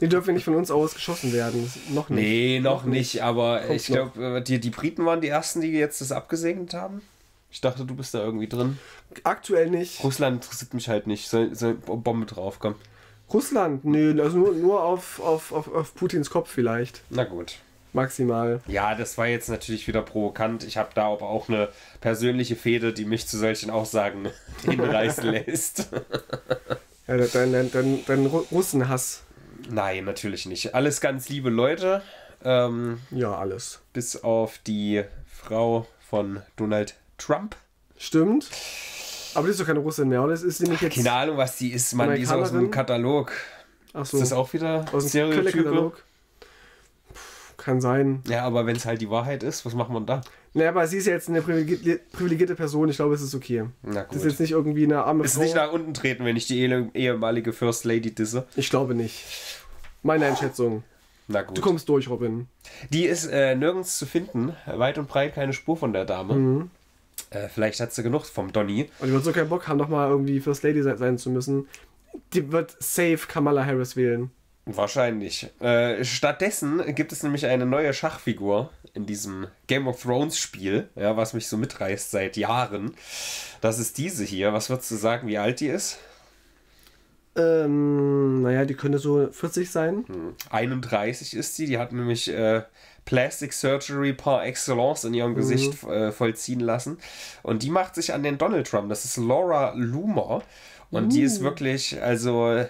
Die dürfen nicht von uns aus geschossen werden. Noch nicht. Nee, noch nicht. Aber kommt, ich glaube, die Briten waren die ersten, die jetzt das abgesegnet haben. Ich dachte, du bist da irgendwie drin. Aktuell nicht. Russland interessiert mich halt nicht. So eine Bombe drauf, komm. Russland? Nee, also nur auf Putins Kopf vielleicht. Na gut. Maximal. Ja, das war jetzt natürlich wieder provokant. Ich habe da aber auch eine persönliche Fehde, die mich zu solchen Aussagen hinreißen lässt. Ja, dein Russenhass. Nein, natürlich nicht. Alles ganz liebe Leute. Ja, alles. Bis auf die Frau von Donald Trump. Stimmt. Aber die ist doch keine Russin mehr, oder? Das ist nämlich jetzt keine Ahnung, was die ist, Mann. Die ist aus dem Katalog. Ach so. Ist das auch wieder aus dem Katalog? Kann sein. Ja, aber wenn es halt die Wahrheit ist, was macht man da? Naja, aber sie ist ja jetzt eine privilegierte Person. Ich glaube, es ist okay. Na gut. Das ist jetzt nicht irgendwie eine arme Frau. Ist nicht nach unten treten, wenn ich die ehemalige First Lady disse? Ich glaube nicht. Meine Einschätzung. Na gut. Du kommst durch, Robin. Die ist nirgends zu finden. Weit und breit keine Spur von der Dame. Mhm. Vielleicht hat sie genug vom Donny. Und die wird so keinen Bock haben, nochmal irgendwie First Lady sein zu müssen. Die wird safe Kamala Harris wählen. Wahrscheinlich. Stattdessen gibt es nämlich eine neue Schachfigur in diesem Game of Thrones Spiel, ja, was mich so mitreißt seit Jahren. Das ist diese hier. Was würdest du sagen, wie alt die ist? Naja, die könnte so 40 sein. 31 ist sie. Die hat nämlich Plastic Surgery par excellence in ihrem Gesicht vollziehen lassen. Und die macht sich an den Donald Trump. Das ist Laura Loomer. Und die ist wirklich, also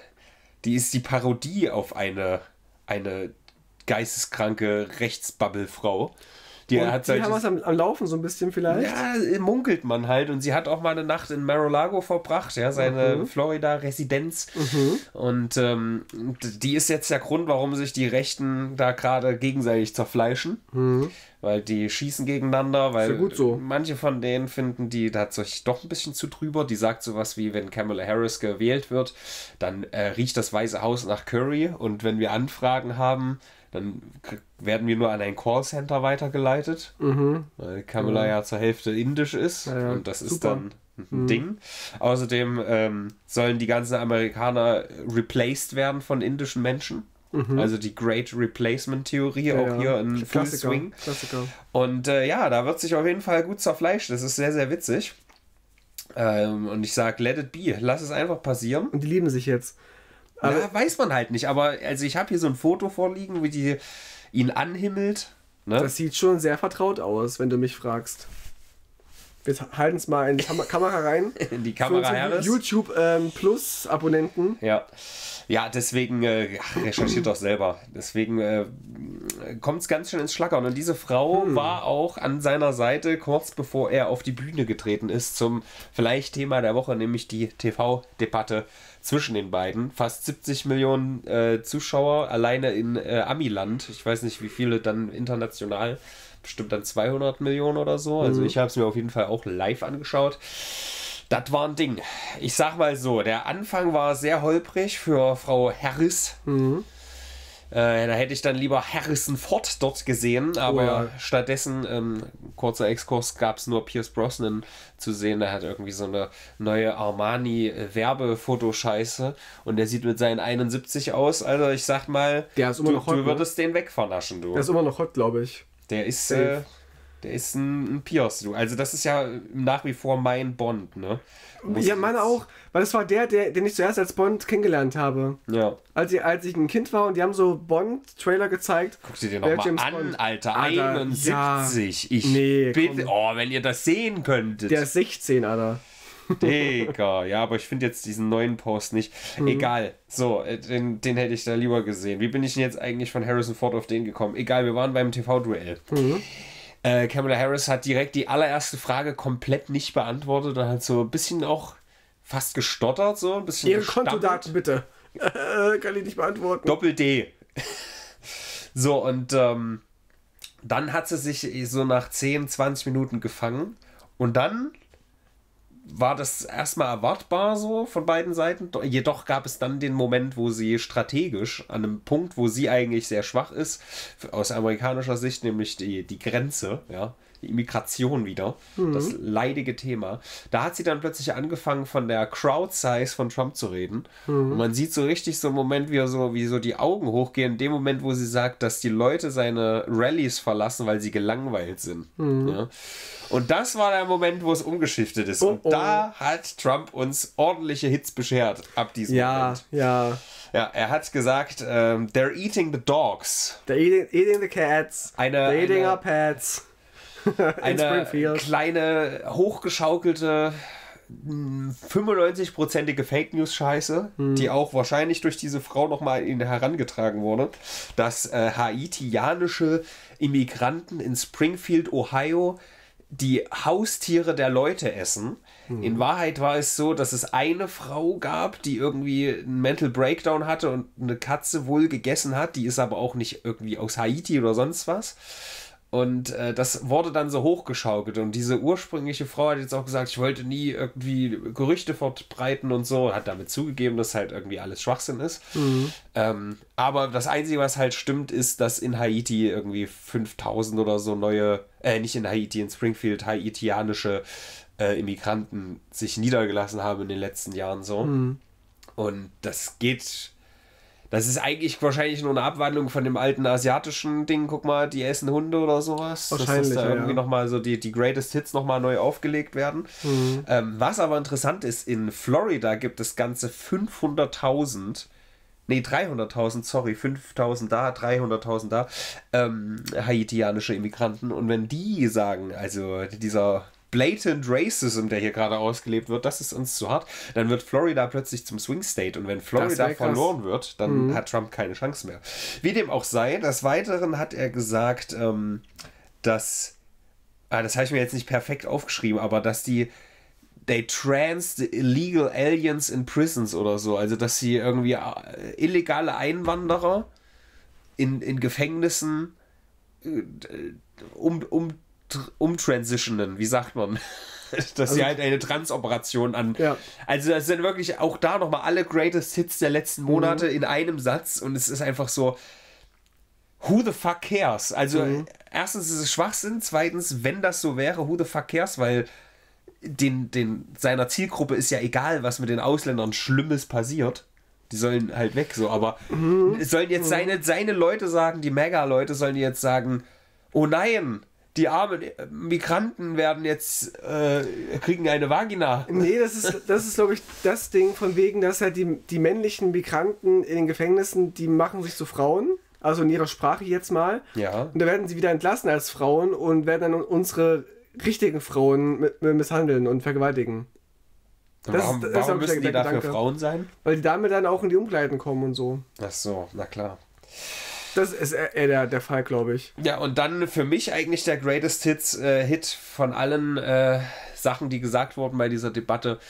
die ist die Parodie auf eine geisteskranke Rechtsbubble-Frau. Die hat solche, haben was am Laufen so ein bisschen vielleicht. Ja, munkelt man halt. Und sie hat auch mal eine Nacht in Mar-a-Lago verbracht, ja, seine Florida-Residenz. Mhm. Und die ist jetzt der Grund, warum sich die Rechten da gerade gegenseitig zerfleischen. Mhm. Weil die schießen gegeneinander, weil gut so. Manche von denen finden, die hat sich doch ein bisschen zu drüber. Die sagt sowas wie, wenn Kamala Harris gewählt wird, dann riecht das Weiße Haus nach Curry. Und wenn wir Anfragen haben, dann werden wir nur an ein Callcenter weitergeleitet, weil Kamala ja zur Hälfte indisch ist und das ist dann ein Ding. Außerdem sollen die ganzen Amerikaner replaced werden von indischen Menschen. Also die Great Replacement-Theorie auch hier in Full Swing. Klassiker. Und ja, da wird sich auf jeden Fall gut zerfleischt. Das ist sehr, sehr witzig. Und ich sage, let it be. Lass es einfach passieren. Und die lieben sich jetzt. Also, ja, weiß man halt nicht, aber also ich habe hier so ein Foto vorliegen, wie die ihn anhimmelt. Ne? Das sieht schon sehr vertraut aus, wenn du mich fragst. Wir halten es mal in die Kamera rein. In die Kamera Harris. YouTube Plus Abonnenten. Ja, ja, deswegen recherchiert doch selber. Deswegen kommt es ganz schön ins Schlackern. Und diese Frau war auch an seiner Seite, kurz bevor er auf die Bühne getreten ist, zum vielleicht Thema der Woche, nämlich die TV-Debatte zwischen den beiden. Fast 70 Millionen Zuschauer alleine in Amiland. Ich weiß nicht, wie viele dann international. Bestimmt dann 200 Millionen oder so. Also ich habe es mir auf jeden Fall auch live angeschaut. Das war ein Ding. Ich sag mal so, der Anfang war sehr holprig für Frau Harris. Da hätte ich dann lieber Harrison Ford dort gesehen, aber stattdessen, kurzer Exkurs, gab es nur Pierce Brosnan zu sehen. Der hat irgendwie so eine neue Armani-Werbefotoscheiße und der sieht mit seinen 71 aus. Also ich sag mal, der ist immer noch hot, du würdest den wegvernaschen, du. Der ist immer noch hot, glaube ich. Der ist Der ist ein Pios-Du. Also das ist ja nach wie vor mein Bond, ne? Ja, meiner auch. Weil das war den ich zuerst als Bond kennengelernt habe. Ja. Als ich ein Kind war und die haben so Bond-Trailer gezeigt. Guck dir den nochmal an, Bond. Alter, 71. Ja. Bitte, oh, wenn ihr das sehen könntet. Der ist 16, Alter. Digga, ja, aber ich finde jetzt diesen neuen Post nicht. Egal, so, den hätte ich da lieber gesehen. Wie bin ich denn jetzt eigentlich von Harrison Ford auf den gekommen? Egal, wir waren beim TV-Duell. Kamala Harris hat direkt die allererste Frage komplett nicht beantwortet und hat so ein bisschen auch fast gestottert, so ein bisschen Ihre Kontodaten bitte. Kann ich nicht beantworten. Doppel-D. So, und dann hat sie sich so nach 10, 20 Minuten gefangen und dann war das erstmal erwartbar so von beiden Seiten. Jedoch gab es dann den Moment, wo sie strategisch an einem Punkt, wo sie eigentlich sehr schwach ist, aus amerikanischer Sicht, nämlich die Grenze, ja, die Immigration wieder, das leidige Thema. Da hat sie dann plötzlich angefangen, von der Crowd-Size von Trump zu reden. Und man sieht so richtig so einen Moment, wie so die Augen hochgehen, in dem Moment, wo sie sagt, dass die Leute seine Rallies verlassen, weil sie gelangweilt sind. Ja. Und das war der Moment, wo es umgeschiftet ist. Und da hat Trump uns ordentliche Hits beschert ab diesem Moment. Ja, er hat gesagt, they're eating the dogs. They're eating the cats. They're eating our pets. Eine kleine, hochgeschaukelte, 95%ige Fake News-Scheiße, die auch wahrscheinlich durch diese Frau nochmal herangetragen wurde, dass haitianische Immigranten in Springfield, Ohio, die Haustiere der Leute essen. In Wahrheit war es so, dass es eine Frau gab, die irgendwie einen Mental Breakdown hatte und eine Katze wohl gegessen hat, die ist aber auch nicht irgendwie aus Haiti oder sonst was. Und das wurde dann so hochgeschaukelt. Und diese ursprüngliche Frau hat jetzt auch gesagt, ich wollte nie irgendwie Gerüchte verbreiten und so. Hat damit zugegeben, dass halt irgendwie alles Schwachsinn ist. Aber das Einzige, was halt stimmt, ist, dass in Haiti irgendwie 5000 oder so neue, nicht in Haiti, in Springfield, haitianische Immigranten sich niedergelassen haben in den letzten Jahren so. Und das ist eigentlich wahrscheinlich nur eine Abwandlung von dem alten asiatischen Ding. Guck mal, die essen Hunde oder sowas. Wahrscheinlich, dass da irgendwie nochmal so die Greatest Hits nochmal neu aufgelegt werden. Was aber interessant ist, in Florida gibt es ganze 5.000 da, 300.000 da, haitianische Immigranten. Und wenn die sagen, also dieser blatant Racism, der hier gerade ausgelebt wird, das ist uns zu hart, dann wird Florida plötzlich zum Swing State und wenn Florida verloren wird, dann hat Trump keine Chance mehr. Wie dem auch sei, des Weiteren hat er gesagt, dass, das habe ich mir jetzt nicht perfekt aufgeschrieben, aber dass they trans the illegal aliens in prisons oder so, also dass sie irgendwie illegale Einwanderer in Gefängnissen umtransitionen, wie sagt man? Dass sie halt eine Transoperation an... Ja. Also das sind wirklich auch da nochmal alle Greatest Hits der letzten Monate in einem Satz und es ist einfach so, who the fuck cares? Also erstens ist es Schwachsinn, zweitens, wenn das so wäre, who the fuck cares? Weil seiner Zielgruppe ist ja egal, was mit den Ausländern Schlimmes passiert. Die sollen halt weg so, aber sollen jetzt seine Leute sagen, die Mega-Leute sollen jetzt sagen, oh nein, die armen Migranten werden jetzt kriegen eine Vagina. Nee, das ist glaube ich das Ding von wegen, dass halt die männlichen Migranten in den Gefängnissen, die machen sich zu Frauen, also in ihrer Sprache jetzt mal. Ja. Und da werden sie wieder entlassen als Frauen und werden dann unsere richtigen Frauen misshandeln und vergewaltigen. Warum müssen die dafür Frauen sein? Weil die damit dann auch in die Umkleiden kommen und so. Ach so, na klar. Das ist eher der Fall, glaube ich. Ja, und dann für mich eigentlich der Greatest Hit von allen Sachen, die gesagt wurden bei dieser Debatte.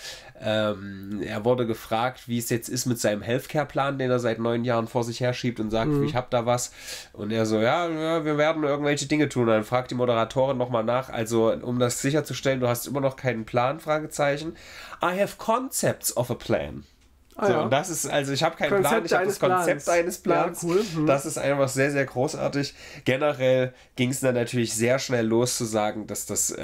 Er wurde gefragt, wie es jetzt ist mit seinem Healthcare-Plan, den er seit 9 Jahren vor sich herschiebt und sagt, ich habe da was. Und er so, ja, wir werden irgendwelche Dinge tun. Und dann fragt die Moderatorin nochmal nach, also um das sicherzustellen, du hast immer noch keinen Plan, Fragezeichen. I have concepts of a plan. So, und das ist, also ich habe keinen Plan, ich habe das Konzept eines Plans. Ja, cool. Das ist einfach sehr, sehr großartig. Generell ging es dann natürlich sehr schnell los zu sagen, dass das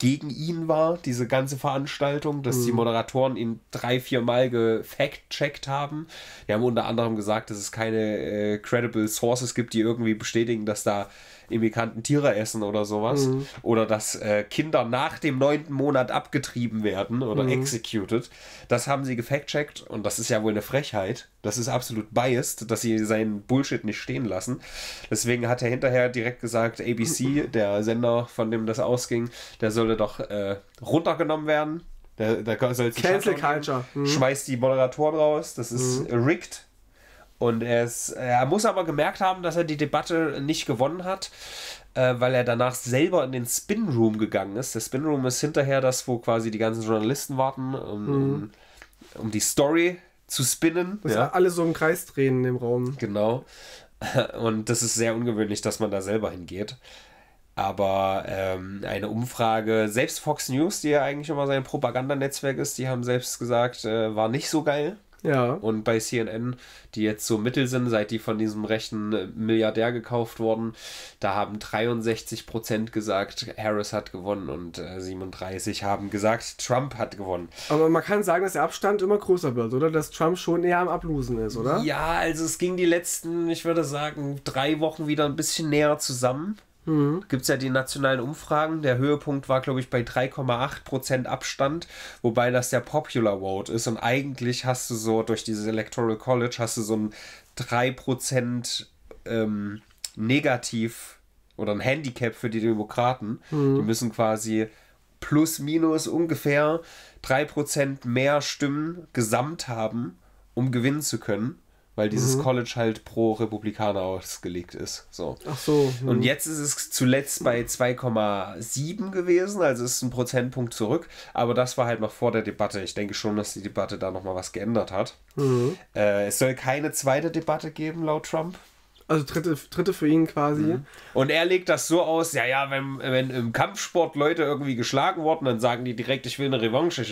gegen ihn war, diese ganze Veranstaltung, dass die Moderatoren ihn 3-4 Mal gefact-checkt haben. Die haben unter anderem gesagt, dass es keine credible Sources gibt, die irgendwie bestätigen, dass da bekannten Tiere essen oder sowas. Mhm. Oder dass Kinder nach dem 9. Monat abgetrieben werden oder executed. Das haben sie gefactcheckt und das ist ja wohl eine Frechheit. Das ist absolut biased, dass sie seinen Bullshit nicht stehen lassen. Deswegen hat er hinterher direkt gesagt, ABC, der Sender, von dem das ausging, der solle doch runtergenommen werden. Der soll Cancel Culture. Schmeißt die Moderatoren raus. Das ist rigged. Und er muss aber gemerkt haben, dass er die Debatte nicht gewonnen hat, weil er danach selber in den Spin Room gegangen ist. Der Spin Room ist hinterher das, wo quasi die ganzen Journalisten warten, um die Story zu spinnen. Das ja. Alle so im Kreis drehen in dem Raum. Genau. Und das ist sehr ungewöhnlich, dass man da selber hingeht. Aber eine Umfrage, selbst Fox News, die ja eigentlich immer sein Propagandanetzwerk ist, die haben selbst gesagt, war nicht so geil. Ja. Und bei CNN, die jetzt so mittel sind, seit die von diesem rechten Milliardär gekauft wurden, da haben 63% gesagt, Harris hat gewonnen und 37% haben gesagt, Trump hat gewonnen. Aber man kann sagen, dass der Abstand immer größer wird, oder? Dass Trump schon eher am Ablosen ist, oder? Ja, also es ging die letzten, ich würde sagen, 3 Wochen wieder ein bisschen näher zusammen. Gibt es ja die nationalen Umfragen. Der Höhepunkt war, glaube ich, bei 3,8% Abstand, wobei das der Popular Vote ist und eigentlich hast du so, durch dieses Electoral College, hast du so ein 3% negativ oder ein Handicap für die Demokraten. Die müssen quasi plus minus ungefähr 3% mehr Stimmen gesamt haben, um gewinnen zu können. Weil dieses College halt pro Republikaner ausgelegt ist. So. Ach so. Und jetzt ist es zuletzt bei 2,7 gewesen, also ist ein Prozentpunkt zurück. Aber das war halt noch vor der Debatte. Ich denke schon, dass die Debatte da nochmal was geändert hat. Es soll keine zweite Debatte geben, laut Trump. Also dritte für ihn quasi. Und er legt das so aus, wenn im Kampfsport Leute irgendwie geschlagen wurden, dann sagen die direkt, ich will eine Revanche.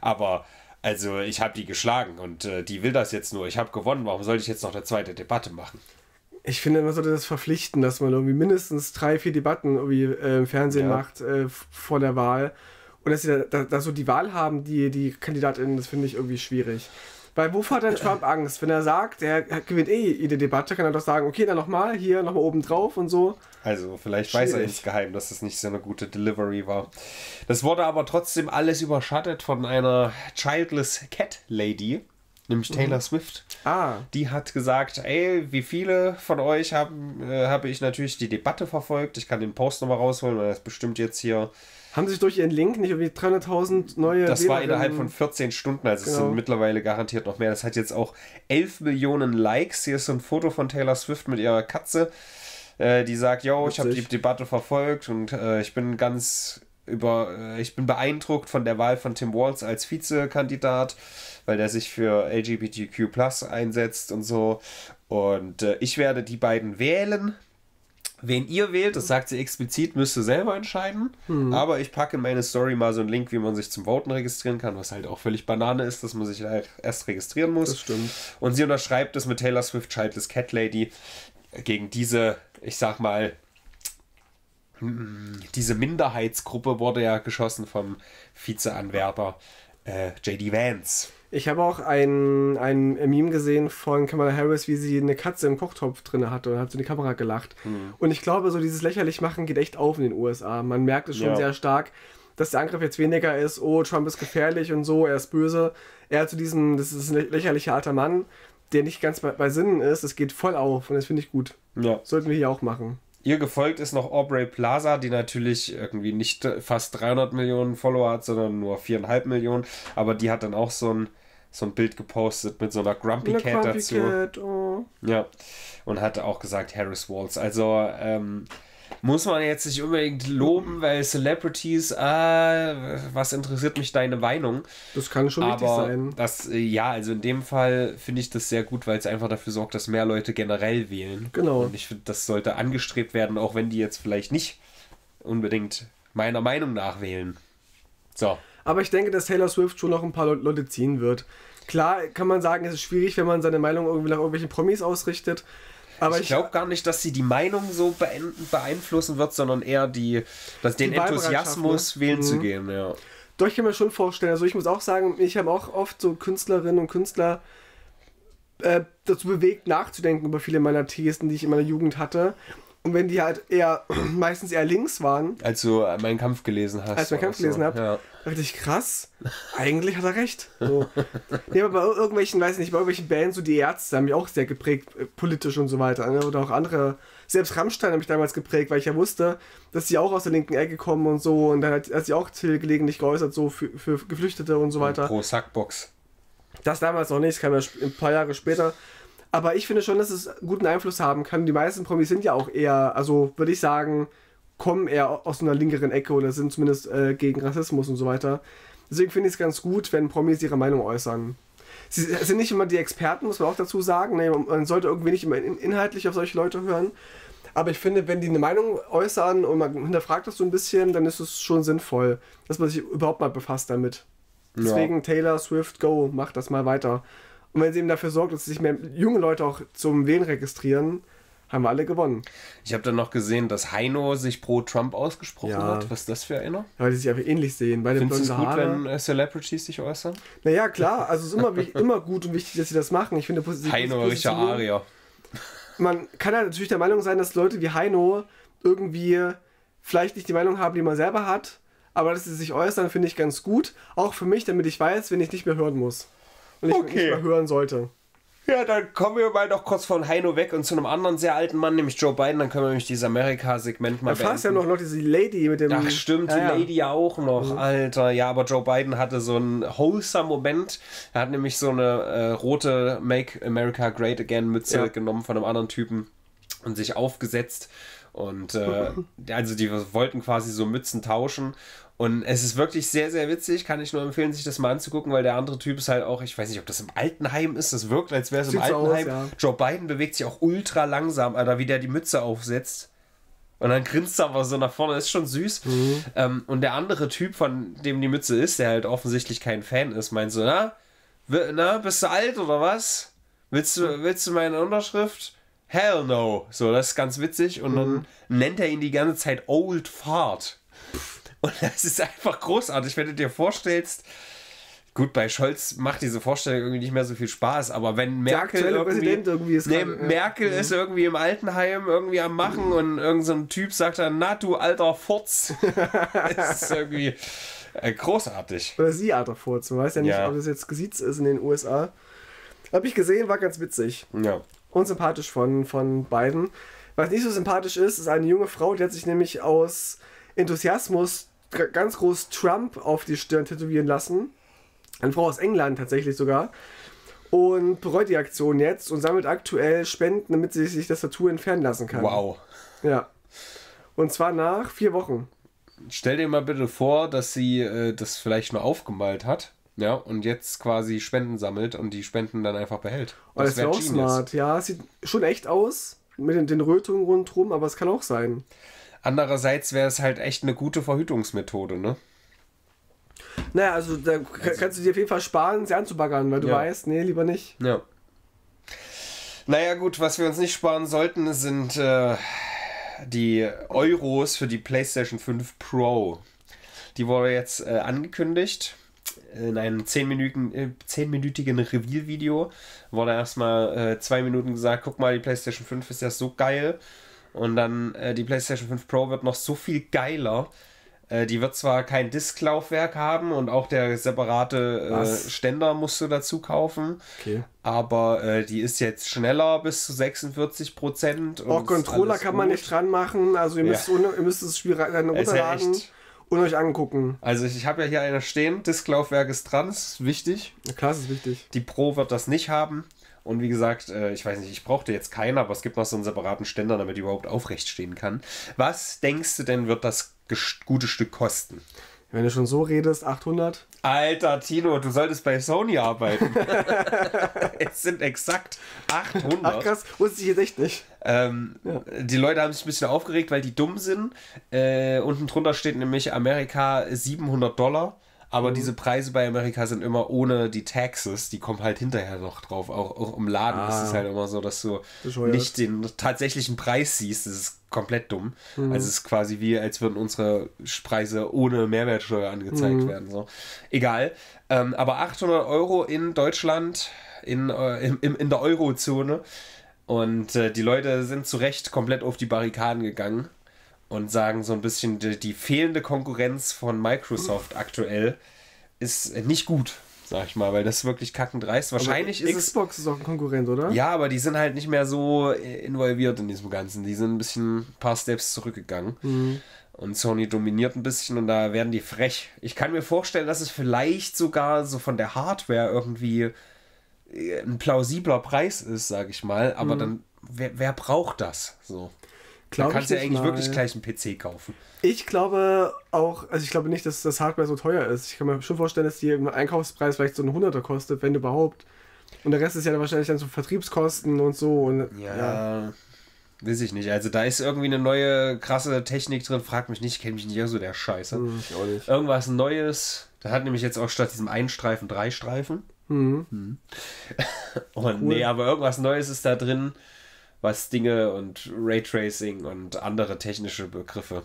Aber... Also, ich habe die geschlagen und die will das jetzt nur. Ich habe gewonnen. Warum sollte ich jetzt noch eine zweite Debatte machen? Ich finde, man sollte das verpflichten, dass man irgendwie mindestens 3, 4 Debatten irgendwie, im Fernsehen macht vor der Wahl. Und dass sie da so die Wahl haben, die KandidatInnen, das finde ich irgendwie schwierig. Weil wovor hat denn Trump Angst? Wenn er sagt, er gewinnt jede Debatte, kann er doch sagen, okay, dann nochmal, hier nochmal oben drauf und so. Also vielleicht schwierig. Weiß er insgeheim, dass das nicht so eine gute Delivery war. Das wurde aber trotzdem alles überschattet von einer Childless Cat Lady, nämlich Taylor Swift. Die hat gesagt, ey, wie viele von euch habe ich natürlich die Debatte verfolgt. Ich kann den Post nochmal rausholen, weil das bestimmt jetzt hier... Haben sich durch ihren Link nicht irgendwie 300.000 neue... Das war innerhalb von 14 Stunden, also es sind mittlerweile garantiert noch mehr. Das hat jetzt auch 11 Millionen Likes. Hier ist so ein Foto von Taylor Swift mit ihrer Katze, die sagt, yo, ich habe die Debatte verfolgt und ich bin beeindruckt von der Wahl von Tim Walz als Vizekandidat, weil der sich für LGBTQ+ einsetzt und so. Und ich werde die beiden wählen. Wen ihr wählt, das sagt sie explizit, müsst ihr selber entscheiden. Aber ich packe in meine Story mal so einen Link, wie man sich zum Voten registrieren kann, was halt auch völlig Banane ist, dass man sich halt erst registrieren muss. Das stimmt. Und sie unterschreibt das mit Taylor Swift, Childless Cat Lady, gegen diese, ich sag mal, diese Minderheitsgruppe wurde ja geschossen vom Vizeanwerber J.D. Vance. Ich habe auch ein Meme gesehen von Kamala Harris, wie sie eine Katze im Kochtopf drin hatte und hat so in die Kamera gelacht. Und ich glaube, so dieses Lächerlichmachen geht echt auf in den USA. Man merkt es schon sehr stark, dass der Angriff jetzt weniger ist, oh, Trump ist gefährlich und so, er ist böse. Er hat so diesen, das ist ein lächerlicher alter Mann, der nicht ganz bei Sinnen ist. Es geht voll auf und das finde ich gut. Ja. Sollten wir hier auch machen. Ihr gefolgt ist noch Aubrey Plaza, die natürlich irgendwie nicht fast 300 Millionen Follower hat, sondern nur 4,5 Millionen. Aber die hat dann auch so ein Bild gepostet mit so einer Grumpy Cat dazu. Cat, oh. Ja. Und hat auch gesagt, Harris Walz. Also muss man jetzt nicht unbedingt loben, weil Celebrities, was interessiert mich deine Meinung? Das kann schon wichtig sein. Das, ja, also in dem Fall finde ich das sehr gut, weil es einfach dafür sorgt, dass mehr Leute generell wählen. Genau. Und ich finde, das sollte angestrebt werden, auch wenn die jetzt vielleicht nicht unbedingt meiner Meinung nach wählen. So. Aber ich denke, dass Taylor Swift schon noch ein paar Leute ziehen wird. Klar kann man sagen, es ist schwierig, wenn man seine Meinung irgendwie nach irgendwelchen Promis ausrichtet. Aber ich glaube gar nicht, dass sie die Meinung so beeinflussen wird, sondern eher den Enthusiasmus, wählen zu gehen. Ja. Doch, ich kann mir schon vorstellen. Also ich muss auch sagen, ich habe auch oft so Künstlerinnen und Künstler dazu bewegt, nachzudenken über viele meiner Thesen, die ich in meiner Jugend hatte. Und wenn die halt eher, meistens eher links waren. Als du meinen Kampf gelesen hast. Als ich meinen Kampf gelesen habe, ja. Dachte ich, krass, eigentlich hat er recht. So. Nee, aber bei irgendwelchen, weiß nicht, bei irgendwelchen Bands, so die Ärzte haben mich auch sehr geprägt, politisch und so weiter. Ne? Oder auch andere, selbst Rammstein hat mich damals geprägt, weil ich ja wusste, dass die auch aus der linken Ecke kommen und so. Und dann hat sie auch gelegentlich geäußert, so für Geflüchtete und so weiter. Und pro Sackbox. Das damals noch nicht, das kam ja ein paar Jahre später. Aber ich finde schon, dass es guten Einfluss haben kann. Die meisten Promis sind ja auch eher, also würde ich sagen, kommen eher aus einer linkeren Ecke oder sind zumindest gegen Rassismus und so weiter. Deswegen finde ich es ganz gut, wenn Promis ihre Meinung äußern. Sie sind nicht immer die Experten, muss man auch dazu sagen. Nee, man sollte irgendwie nicht immer inhaltlich auf solche Leute hören. Aber ich finde, wenn die eine Meinung äußern und man hinterfragt das so ein bisschen, dann ist es schon sinnvoll, dass man sich überhaupt mal befasst damit. Deswegen ja. Taylor Swift, go, mach das mal weiter. Und wenn sie eben dafür sorgt, dass sich mehr junge Leute auch zum Wählen registrieren, haben wir alle gewonnen. Ich habe dann noch gesehen, dass Heino sich pro Trump ausgesprochen hat. Was ist das für einer? Ja, weil die sich einfach ähnlich sehen. Findest du es gut, wenn Celebrities sich äußern? Naja, klar. Also es ist immer gut und wichtig, dass sie das machen. Ich finde, Heino, Richard Arier. Man kann ja natürlich der Meinung sein, dass Leute wie Heino irgendwie vielleicht nicht die Meinung haben, die man selber hat. Aber dass sie sich äußern, finde ich ganz gut. Auch für mich, damit ich weiß, wenn ich nicht mehr hören muss. Und ich nicht mehr hören sollte. Ja, dann kommen wir mal noch kurz von Heino weg und zu einem anderen sehr alten Mann, nämlich Joe Biden. Dann können wir nämlich dieses Amerika-Segment mal beenden. Da fast ja noch diese Lady mit dem... Ach stimmt, ja, die Lady ja auch noch, Alter. Ja, aber Joe Biden hatte so einen wholesome Moment. Er hat nämlich so eine rote Make America Great Again Mütze genommen von einem anderen Typen und sich aufgesetzt. Und also die wollten quasi so Mützen tauschen. Und es ist wirklich sehr, sehr witzig. Kann ich nur empfehlen, sich das mal anzugucken, weil der andere Typ ist halt auch, ich weiß nicht, ob das im Altenheim ist. Das wirkt, als wäre es im Altenheim. Aus, ja. Joe Biden bewegt sich auch ultra langsam, Alter, wie der die Mütze aufsetzt. Und dann grinst er aber so nach vorne. Ist schon süß. Mhm. Und der andere Typ, von dem die Mütze ist, der halt offensichtlich kein Fan ist, meint so, na, bist du alt oder was? Willst du meine Unterschrift? Hell no. So, das ist ganz witzig. Und dann nennt er ihn die ganze Zeit Old Fart. Und das ist einfach großartig, wenn du dir vorstellst, gut, bei Scholz macht diese Vorstellung irgendwie nicht mehr so viel Spaß, aber wenn Merkel ist irgendwie im Altenheim irgendwie am Machen und irgend so ein Typ sagt dann, na du alter Furz. Das ist irgendwie großartig. Oder sie alter Furz, man weiß ja nicht, ob das jetzt Gesetz ist in den USA. Hab ich gesehen, war ganz witzig. Ja. Und sympathisch von beiden. Was nicht so sympathisch ist, ist eine junge Frau, die hat sich nämlich aus Enthusiasmus ganz groß Trump auf die Stirn tätowieren lassen. Eine Frau aus England tatsächlich sogar. Und bereut die Aktion jetzt und sammelt aktuell Spenden, damit sie sich das Tattoo entfernen lassen kann. Wow. Ja. Und zwar nach 4 Wochen. Stell dir mal bitte vor, dass sie das vielleicht nur aufgemalt hat. Ja, und jetzt quasi Spenden sammelt und die Spenden dann einfach behält. Und das wäre auch smart. Ja, sieht schon echt aus. Mit den Rötungen rundherum, aber es kann auch sein. Andererseits wäre es halt echt eine gute Verhütungsmethode, ne? Naja, also da kannst du dir auf jeden Fall sparen, sie anzubaggern, weil du weißt, nee, lieber nicht. Ja. Naja gut, was wir uns nicht sparen sollten, sind die Euros für die PlayStation 5 Pro. Die wurde jetzt angekündigt. In einem 10-minütigen Reveal-Video wurde erstmal 2 Minuten gesagt, guck mal, die PlayStation 5 ist ja so geil. Und dann, die PlayStation 5 Pro wird noch so viel geiler. Die wird zwar kein Disklaufwerk haben und auch der separate Ständer musst du dazu kaufen. Okay. Aber die ist jetzt schneller bis zu 46%. Auch Controller kann man nicht dran machen. Also ihr müsst das Spiel runterladen und euch angucken. Also ich habe ja hier einer stehen. Disklaufwerk ist dran, ist wichtig. Ja, klar, das ist wichtig. Die Pro wird das nicht haben. Und wie gesagt, ich weiß nicht, ich brauchte jetzt keinen, aber es gibt noch so einen separaten Ständer, damit die überhaupt aufrecht stehen kann. Was denkst du denn, wird das gute Stück kosten? Wenn du schon so redest, 800? Alter, Tino, du solltest bei Sony arbeiten. Es sind exakt 800. Ach krass, wusste ich jetzt echt nicht. Die Leute haben sich ein bisschen aufgeregt, weil die dumm sind. Unten drunter steht nämlich Amerika $700. Aber diese Preise bei Amerika sind immer ohne die Taxes, die kommen halt hinterher noch drauf. Auch im Laden ist es halt immer so, dass du nicht den tatsächlichen Preis siehst. Das ist komplett dumm. Mhm. Also es ist quasi wie, als würden unsere Preise ohne Mehrwertsteuer angezeigt werden. So. Egal. Aber 800 Euro in Deutschland, in der Eurozone. Und die Leute sind zu Recht komplett auf die Barrikaden gegangen und sagen so ein bisschen, die fehlende Konkurrenz von Microsoft aktuell ist nicht gut, sag ich mal, weil das wirklich kackendreist. Wahrscheinlich ist Xbox ist auch ein Konkurrent, oder? Ja, aber die sind halt nicht mehr so involviert in diesem Ganzen. Die sind ein paar Steps zurückgegangen. Mhm. Und Sony dominiert ein bisschen und da werden die frech. Ich kann mir vorstellen, dass es vielleicht sogar so von der Hardware irgendwie ein plausibler Preis ist, sag ich mal. Aber dann, wer braucht das? So. Da kannst du ja eigentlich wirklich gleich einen PC kaufen. Ich glaube auch, also ich glaube nicht, dass das Hardware so teuer ist. Ich kann mir schon vorstellen, dass die im Einkaufspreis vielleicht so ein 100er kostet, wenn überhaupt. Und der Rest ist ja dann wahrscheinlich dann so Vertriebskosten und so. Und, ja, weiß ich nicht. Also da ist irgendwie eine neue, krasse Technik drin. Frag mich nicht, ich kenne mich nicht so der Scheiße. Ich auch nicht. Irgendwas Neues. Da hat nämlich jetzt auch statt diesem einen Streifen 3 Streifen. Mhm. Und cool. Nee, aber irgendwas Neues ist da drin, was Dinge und Raytracing und andere technische Begriffe.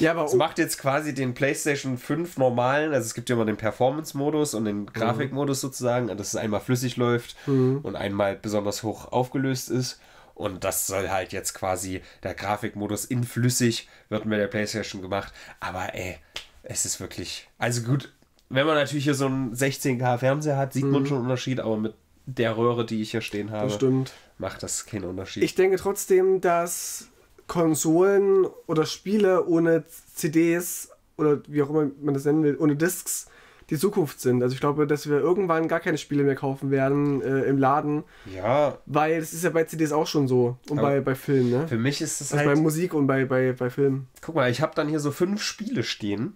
Ja, aber es macht jetzt quasi den PlayStation 5 normalen, also es gibt ja immer den Performance-Modus und den Grafikmodus sozusagen, dass es einmal flüssig läuft und einmal besonders hoch aufgelöst ist. Und das soll halt jetzt quasi der Grafikmodus in flüssig, wird mit der PlayStation gemacht. Aber ey, es ist wirklich, also gut, wenn man natürlich hier so einen 16K Fernseher hat, sieht man schon einen Unterschied, aber mit der Röhre, die ich hier stehen habe, das stimmt, macht das keinen Unterschied. Ich denke trotzdem, dass Konsolen oder Spiele ohne CDs oder wie auch immer man das nennen will, ohne Discs die Zukunft sind. Also ich glaube, dass wir irgendwann gar keine Spiele mehr kaufen werden im Laden. Ja. Weil es ist ja bei CDs auch schon so und bei Filmen, ne? Für mich ist es also halt bei Musik und bei Filmen. Guck mal, ich habe dann hier so 5 Spiele stehen,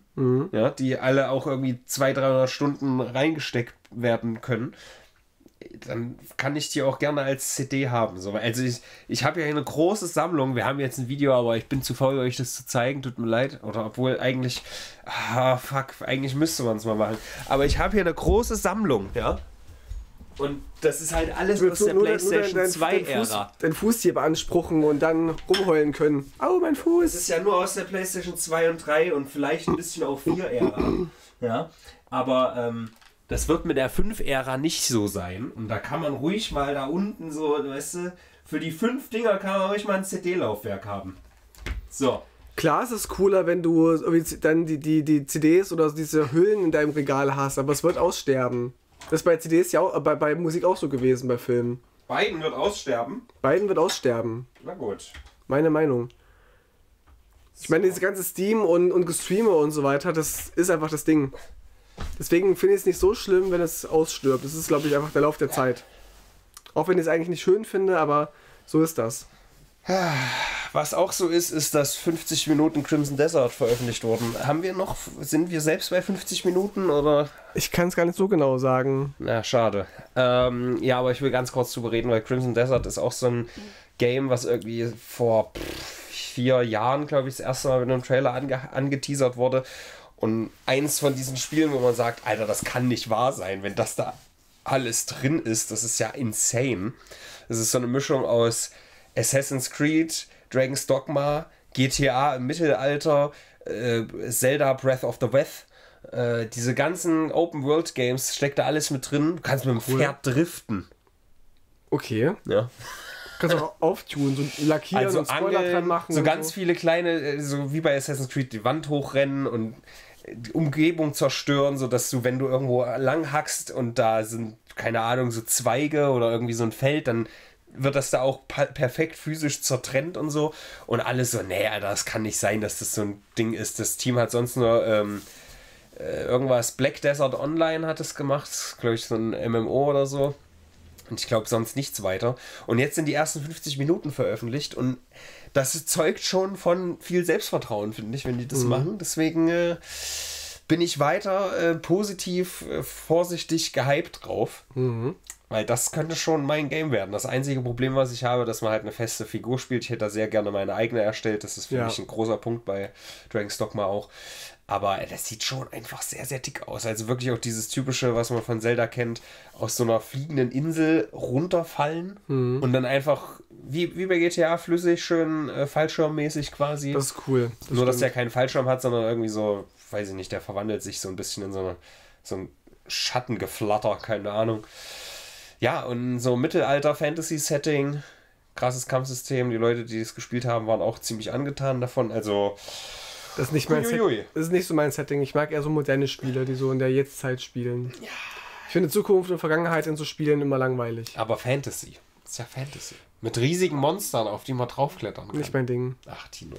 ja, die alle auch irgendwie 200-300 Stunden reingesteckt werden können. Dann kann ich die auch gerne als CD haben. Also ich habe ja eine große Sammlung. Wir haben jetzt ein Video, aber ich bin zu faul, euch das zu zeigen. Tut mir leid. Oder obwohl eigentlich... Ah, fuck. Eigentlich müsste man es mal machen. Aber ich habe hier eine große Sammlung, ja. Und das ist halt alles aus der PlayStation 2-Ära. Dein Fuß hier beanspruchen und dann rumheulen können. Au, mein Fuß! Das ist ja nur aus der PlayStation 2 und 3 und vielleicht ein bisschen auch 4-Ära. Ja, aber... das wird mit der 5-Ära nicht so sein. Und da kann man ruhig mal da unten so, weißt du, für die 5 Dinger kann man ruhig mal ein CD-Laufwerk haben. So. Klar, es ist cooler, wenn du dann die CDs oder diese Hüllen in deinem Regal hast, aber es wird aussterben. Das ist bei CDs ja auch, bei Musik auch so gewesen, bei Filmen. Biden wird aussterben? Biden wird aussterben. Na gut. Meine Meinung. Ich meine, dieses ganze Steam und Gestreame und so weiter, das ist einfach das Ding. Deswegen finde ich es nicht so schlimm, wenn es ausstirbt. Das ist, glaube ich, einfach der Lauf der Zeit. Auch wenn ich es eigentlich nicht schön finde, aber so ist das. Was auch so ist, ist, dass 50 Minuten Crimson Desert veröffentlicht wurden. Haben wir noch, sind wir selbst bei 50 Minuten oder? Ich kann es gar nicht so genau sagen. Na, schade. Ja, aber ich will ganz kurz drüber reden, weil Crimson Desert ist auch so ein Game, was irgendwie vor 4 Jahren, glaube ich, das erste Mal mit einem Trailer angeteasert wurde. Und eins von diesen Spielen, wo man sagt, Alter, das kann nicht wahr sein, wenn das da alles drin ist, das ist ja insane. Das ist so eine Mischung aus Assassin's Creed, Dragon's Dogma, GTA im Mittelalter, Zelda Breath of the Wild, diese ganzen Open-World-Games, steckt da alles mit drin. Du kannst mit dem Pferd driften. Okay. Ja. Kannst auch auftunen, so lackieren, also und Spoiler angeln, dran machen. So ganz viele kleine, so wie bei Assassin's Creed, die Wand hochrennen und die Umgebung zerstören, sodass du, wenn du irgendwo lang hackst und da sind, keine Ahnung, so Zweige oder irgendwie so ein Feld, dann wird das da auch perfekt physisch zertrennt und so. Und alles so, nee, Alter, das kann nicht sein, dass das so ein Ding ist. Das Team hat sonst nur irgendwas, Black Desert Online hat es gemacht, glaube ich, so ein MMO oder so. Und ich glaube sonst nichts weiter. Und jetzt sind die ersten 50 Minuten veröffentlicht und das zeugt schon von viel Selbstvertrauen, finde ich, wenn die das machen. Deswegen bin ich weiter positiv, vorsichtig gehypt drauf. Weil das könnte schon mein Game werden. Das einzige Problem, was ich habe, dass man halt eine feste Figur spielt. Ich hätte da sehr gerne meine eigene erstellt. Das ist für mich ein großer Punkt bei Dragon's Dogma auch. Aber das sieht schon einfach sehr, sehr dick aus. Also wirklich auch dieses typische, was man von Zelda kennt, aus so einer fliegenden Insel runterfallen und dann einfach, wie bei GTA, flüssig, schön fallschirmmäßig quasi. Das ist cool. Das Nur, stimmt. dass der keinen Fallschirm hat, sondern irgendwie so, weiß ich nicht, der verwandelt sich so ein bisschen in so ein Schattengeflatter, keine Ahnung. Ja, und so Mittelalter-Fantasy-Setting, krasses Kampfsystem. Die Leute, die es gespielt haben, waren auch ziemlich angetan davon. Also das ist nicht mein Setting. Das ist nicht so mein Setting. Ich mag eher so moderne Spiele, die so in der Jetztzeit spielen. Ja. Ich finde Zukunft und Vergangenheit in so Spielen immer langweilig. Aber Fantasy. Das ist ja Fantasy. Mit riesigen Monstern, auf die man draufklettern kann. Nicht mein Ding. Ach, Tino.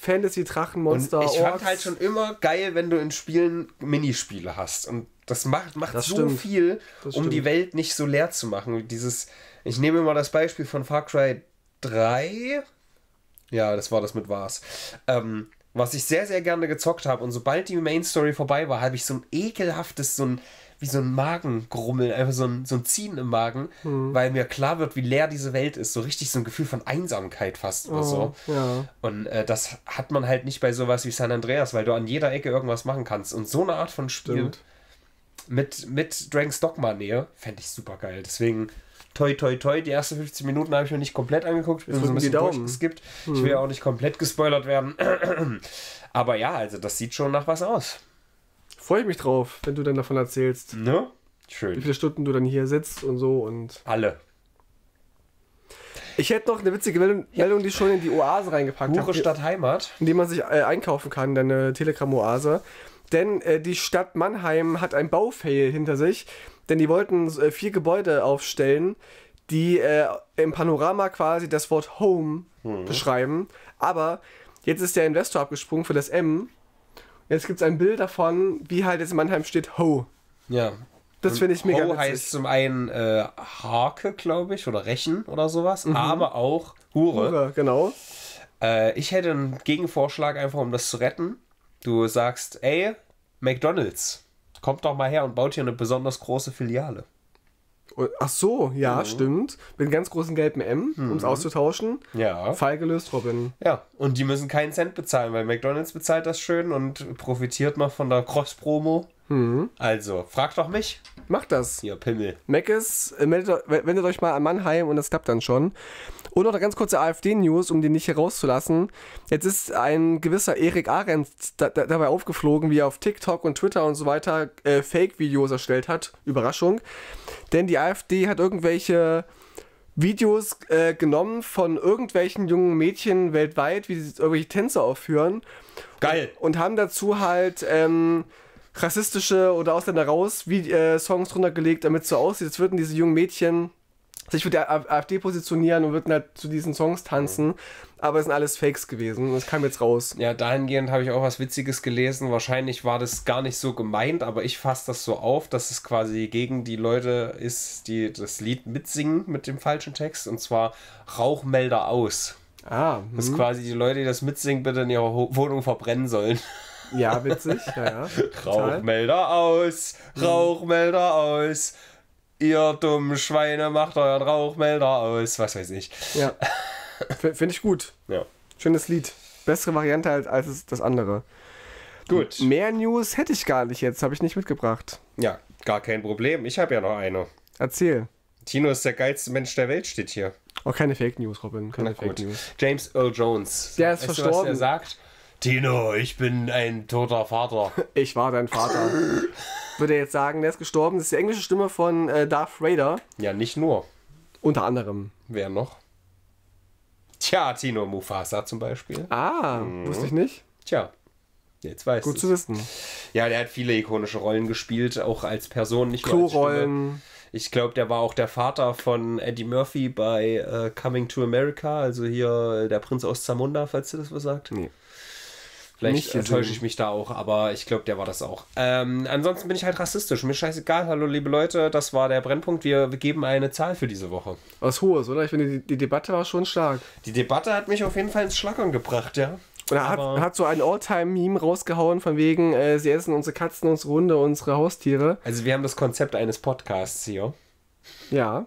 Fantasy, Drachenmonster, Orks. Ich fand halt schon immer geil, wenn du in Spielen Minispiele hast. Und das macht das so stimmt. viel, das um stimmt. die Welt nicht so leer zu machen. Dieses, ich nehme immer das Beispiel von Far Cry 3. Ja, das war das mit was. Was ich sehr, sehr gerne gezockt habe. Und sobald die Main Story vorbei war, habe ich so ein ekelhaftes, wie so ein Magengrummeln, einfach so ein Ziehen im Magen, weil mir klar wird, wie leer diese Welt ist. So richtig so ein Gefühl von Einsamkeit fast oder so. Ja. Und das hat man halt nicht bei sowas wie San Andreas, weil du an jeder Ecke irgendwas machen kannst. Und so eine Art von Spiel mit Dragon's Dogma Nähe fände ich super geil. Deswegen toi, toi, toi. Die ersten 15 Minuten habe ich mir nicht komplett angeguckt. Bin so ein bisschen durchgeskippt. Ich will ja auch nicht komplett gespoilert werden. Aber ja, also das sieht schon nach was aus. Freue ich mich drauf, wenn du dann davon erzählst. Ne? Schön. Wie viele Stunden du dann hier sitzt und so und... Alle. Ich hätte noch eine witzige Meldung, die schon in die Oase reingepackt habe. Buche Stadt Heimat. In die man sich einkaufen kann, deine Telegram-Oase. Denn die Stadt Mannheim hat einen Baufail hinter sich. Denn die wollten 4 Gebäude aufstellen, die im Panorama quasi das Wort Home beschreiben. Aber jetzt ist der Investor abgesprungen für das M. Jetzt gibt es ein Bild davon, wie halt jetzt in Mannheim steht Ho. Ja. Das finde ich mega witzig. Ho heißt zum einen Hake, glaube ich, oder Rechen oder sowas, aber auch Hure. Hure, genau. Ich hätte einen Gegenvorschlag einfach, um das zu retten. Du sagst, ey, McDonald's, kommt doch mal her und baut hier eine besonders große Filiale. Ach so, ja, stimmt. Mit einem ganz großen gelben M, um es auszutauschen. Ja. Fall gelöst, Robin. Ja, und die müssen keinen Cent bezahlen, weil McDonald's bezahlt das schön und profitiert noch von der Cross-Promo. Also, fragt doch mich. Macht das. Ihr Pimmel. Meckes, wendet euch mal an Mannheim und das klappt dann schon. Und noch eine ganz kurze AfD-News, um die nicht herauszulassen. Jetzt ist ein gewisser Erik Arendt dabei aufgeflogen, wie er auf TikTok und Twitter und so weiter Fake-Videos erstellt hat. Überraschung. Denn die AfD hat irgendwelche Videos genommen von irgendwelchen jungen Mädchen weltweit, wie sie irgendwelche Tänze aufführen. Geil. Und haben dazu halt... rassistische oder Ausländer raus, wie Songs drunter gelegt, damit es so aussieht, als würden diese jungen Mädchen sich mit der AfD positionieren und würden halt zu diesen Songs tanzen, aber es sind alles Fakes gewesen, das kam jetzt raus. Ja, dahingehend habe ich auch was Witziges gelesen, wahrscheinlich war das gar nicht so gemeint, aber ich fasse das so auf, dass es quasi gegen die Leute ist, die das Lied mitsingen mit dem falschen Text, und zwar Rauchmelder aus. Ah. Das ist quasi die Leute, die das mitsingen, bitte in ihrer Wohnung verbrennen sollen. Ja, witzig, ja. Rauchmelder aus, Rauchmelder aus, ihr dummen Schweine, macht euren Rauchmelder aus, was weiß ich. Ja, finde ich gut. Ja. Schönes Lied. Bessere Variante als das andere. Gut. Mehr News hätte ich gar nicht jetzt, habe ich nicht mitgebracht. Ja, gar kein Problem, ich habe ja noch eine. Erzähl. Tino ist der geilste Mensch der Welt, steht hier. Oh, keine Fake News, Robin, keine Fake News. James Earl Jones. Der ist verstorben. Was er sagt? Tino, ich bin ein toter Vater. Ich war dein Vater. Würde jetzt sagen, der ist gestorben. Das ist die englische Stimme von Darth Vader. Ja, nicht nur. Unter anderem. Wer noch? Tja, Tino Mufasa zum Beispiel. Ah, wusste ich nicht. Tja, jetzt weißt du. Gut zu wissen. Ja, der hat viele ikonische Rollen gespielt, auch als Person, nicht nur als Stimme. Klorollen. Ich glaube, der war auch der Vater von Eddie Murphy bei Coming to America. Also hier der Prinz aus Zamunda, falls dir das was sagt. Nee. Vielleicht enttäusche ich mich da auch, aber ich glaube, der war das auch. Ansonsten bin ich halt rassistisch. Mir scheißegal, hallo liebe Leute, das war der Brennpunkt. Wir geben eine Zahl für diese Woche. Was Hohes, oder? Ich finde, die Debatte war schon stark. Die Debatte hat mich auf jeden Fall ins Schlackern gebracht, ja. Und er hat so ein All-Time-Meme rausgehauen, von wegen, sie essen unsere Katzen, unsere Hunde, unsere Haustiere. Also wir haben das Konzept eines Podcasts hier. Ja.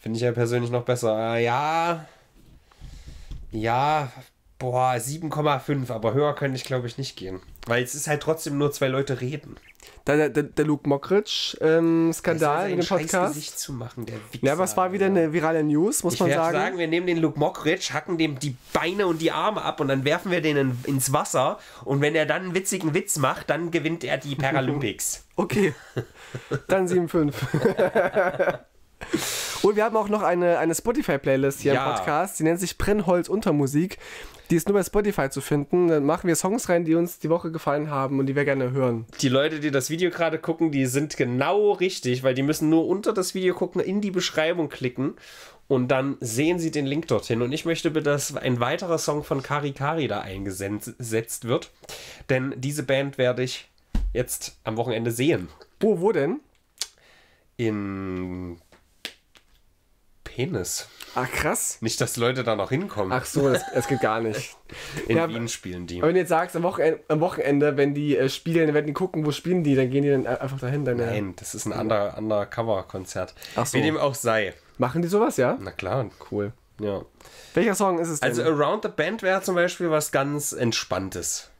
Finde ich ja persönlich noch besser. Ja. Ja. Boah, 7,5, aber höher könnte ich, glaube ich, nicht gehen. Weil es ist halt trotzdem nur 2 Leute reden. Der Lukas Mockridge Skandal in dem Podcast. Scheiß Gesicht zu machen, der Wichser. Ja, aber es war wieder eine virale News, muss man sagen. Ich würde sagen, wir nehmen den Lukas Mockridge, hacken dem die Beine und die Arme ab und dann werfen wir den ins Wasser. Und wenn er dann einen witzigen Witz macht, dann gewinnt er die Paralympics. Okay, dann 7,5. Und wir haben auch noch eine Spotify-Playlist hier im Podcast. Die nennt sich Brennholz unter Musik. Die ist nur bei Spotify zu finden. Dann machen wir Songs rein, die uns die Woche gefallen haben und die wir gerne hören. Die Leute, die das Video gerade gucken, die sind genau richtig, weil die müssen nur unter das Video gucken, in die Beschreibung klicken und dann sehen sie den Link dorthin. Und ich möchte bitte, dass ein weiterer Song von Kari Kari da eingesetzt wird, denn diese Band werde ich jetzt am Wochenende sehen. Wo denn? In Penis. Ah, krass. Nicht, dass Leute da noch hinkommen. Ach so, das geht gar nicht. In Wien spielen die. Aber wenn du jetzt sagst, am Wochenende, wenn die spielen, wenn die gucken, wo spielen die, dann gehen die dann einfach dahin. Dann, nein, das ist ein Undercover-Konzert. Ach so. Wie dem auch sei. Machen die sowas, ja? Na klar. Cool. Ja. Welcher Song ist es denn? Also Around the Band wäre zum Beispiel was ganz Entspanntes.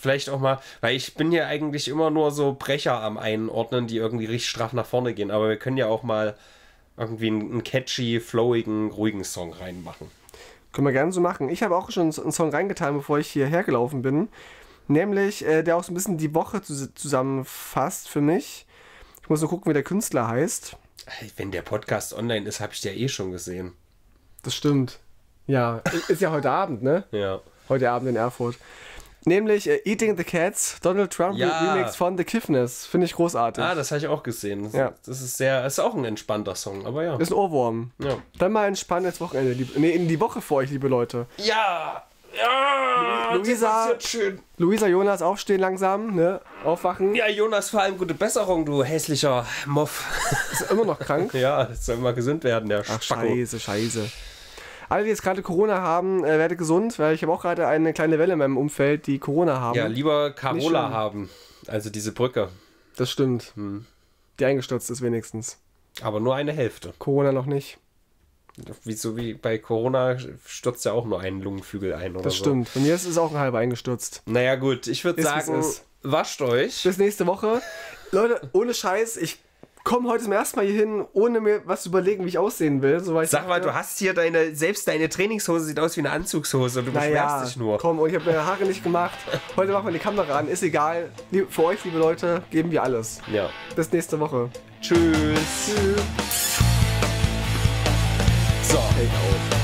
Vielleicht auch mal, weil ich bin ja eigentlich immer nur so Brecher am Einordnen, die irgendwie richtig straff nach vorne gehen. Aber wir können ja auch mal irgendwie einen catchy, flowigen, ruhigen Song reinmachen. Können wir gerne so machen. Ich habe auch schon einen Song reingetan, bevor ich hierher gelaufen bin. Nämlich, der auch so ein bisschen die Woche zusammenfasst für mich. Ich muss nur gucken, wie der Künstler heißt. Wenn der Podcast online ist, habe ich den ja eh schon gesehen. Das stimmt. Ja, ist ja heute Abend, ne? Ja. Heute Abend in Erfurt. Nämlich Eating the Cats, Donald Trump Remix von The Kiffness. Finde ich großartig. Ah, das habe ich auch gesehen. Das ist auch ein entspannter Song, aber ja. Ist ein Ohrwurm. Ja. Dann mal entspanntes Wochenende. In die Woche für euch, liebe Leute. Ja! Ja! Luisa, das ist schön. Luisa, Jonas, aufstehen langsam, ne? Aufwachen. Ja, Jonas, vor allem gute Besserung, du hässlicher Moff. Ist immer noch krank? Ja, soll immer gesund werden, der Spacko. Ach, scheiße. Alle, die jetzt gerade Corona haben, werde gesund, weil ich habe auch gerade eine kleine Welle in meinem Umfeld, die Corona haben. Ja, lieber Carola haben, also diese Brücke. Das stimmt. Hm. Die eingestürzt ist wenigstens. Aber nur eine Hälfte. Corona noch nicht. Wie bei Corona stürzt ja auch nur ein Lungenflügel ein oder so. Das stimmt. Bei mir ist es auch ein halber eingestürzt. Naja gut, ich würde sagen, wascht euch. Bis nächste Woche. Leute, ohne Scheiß, ich komme heute zum ersten Mal hier hin, ohne mir was zu überlegen, wie ich aussehen will. So, sag mal, du hast hier selbst deine Trainingshose sieht aus wie eine Anzugshose und du beschwerst dich nur. Komm, und ich habe meine Haare nicht gemacht. Heute machen wir die Kamera an, ist egal. Für euch, liebe Leute, geben wir alles. Ja. Bis nächste Woche. Tschüss. So, hey.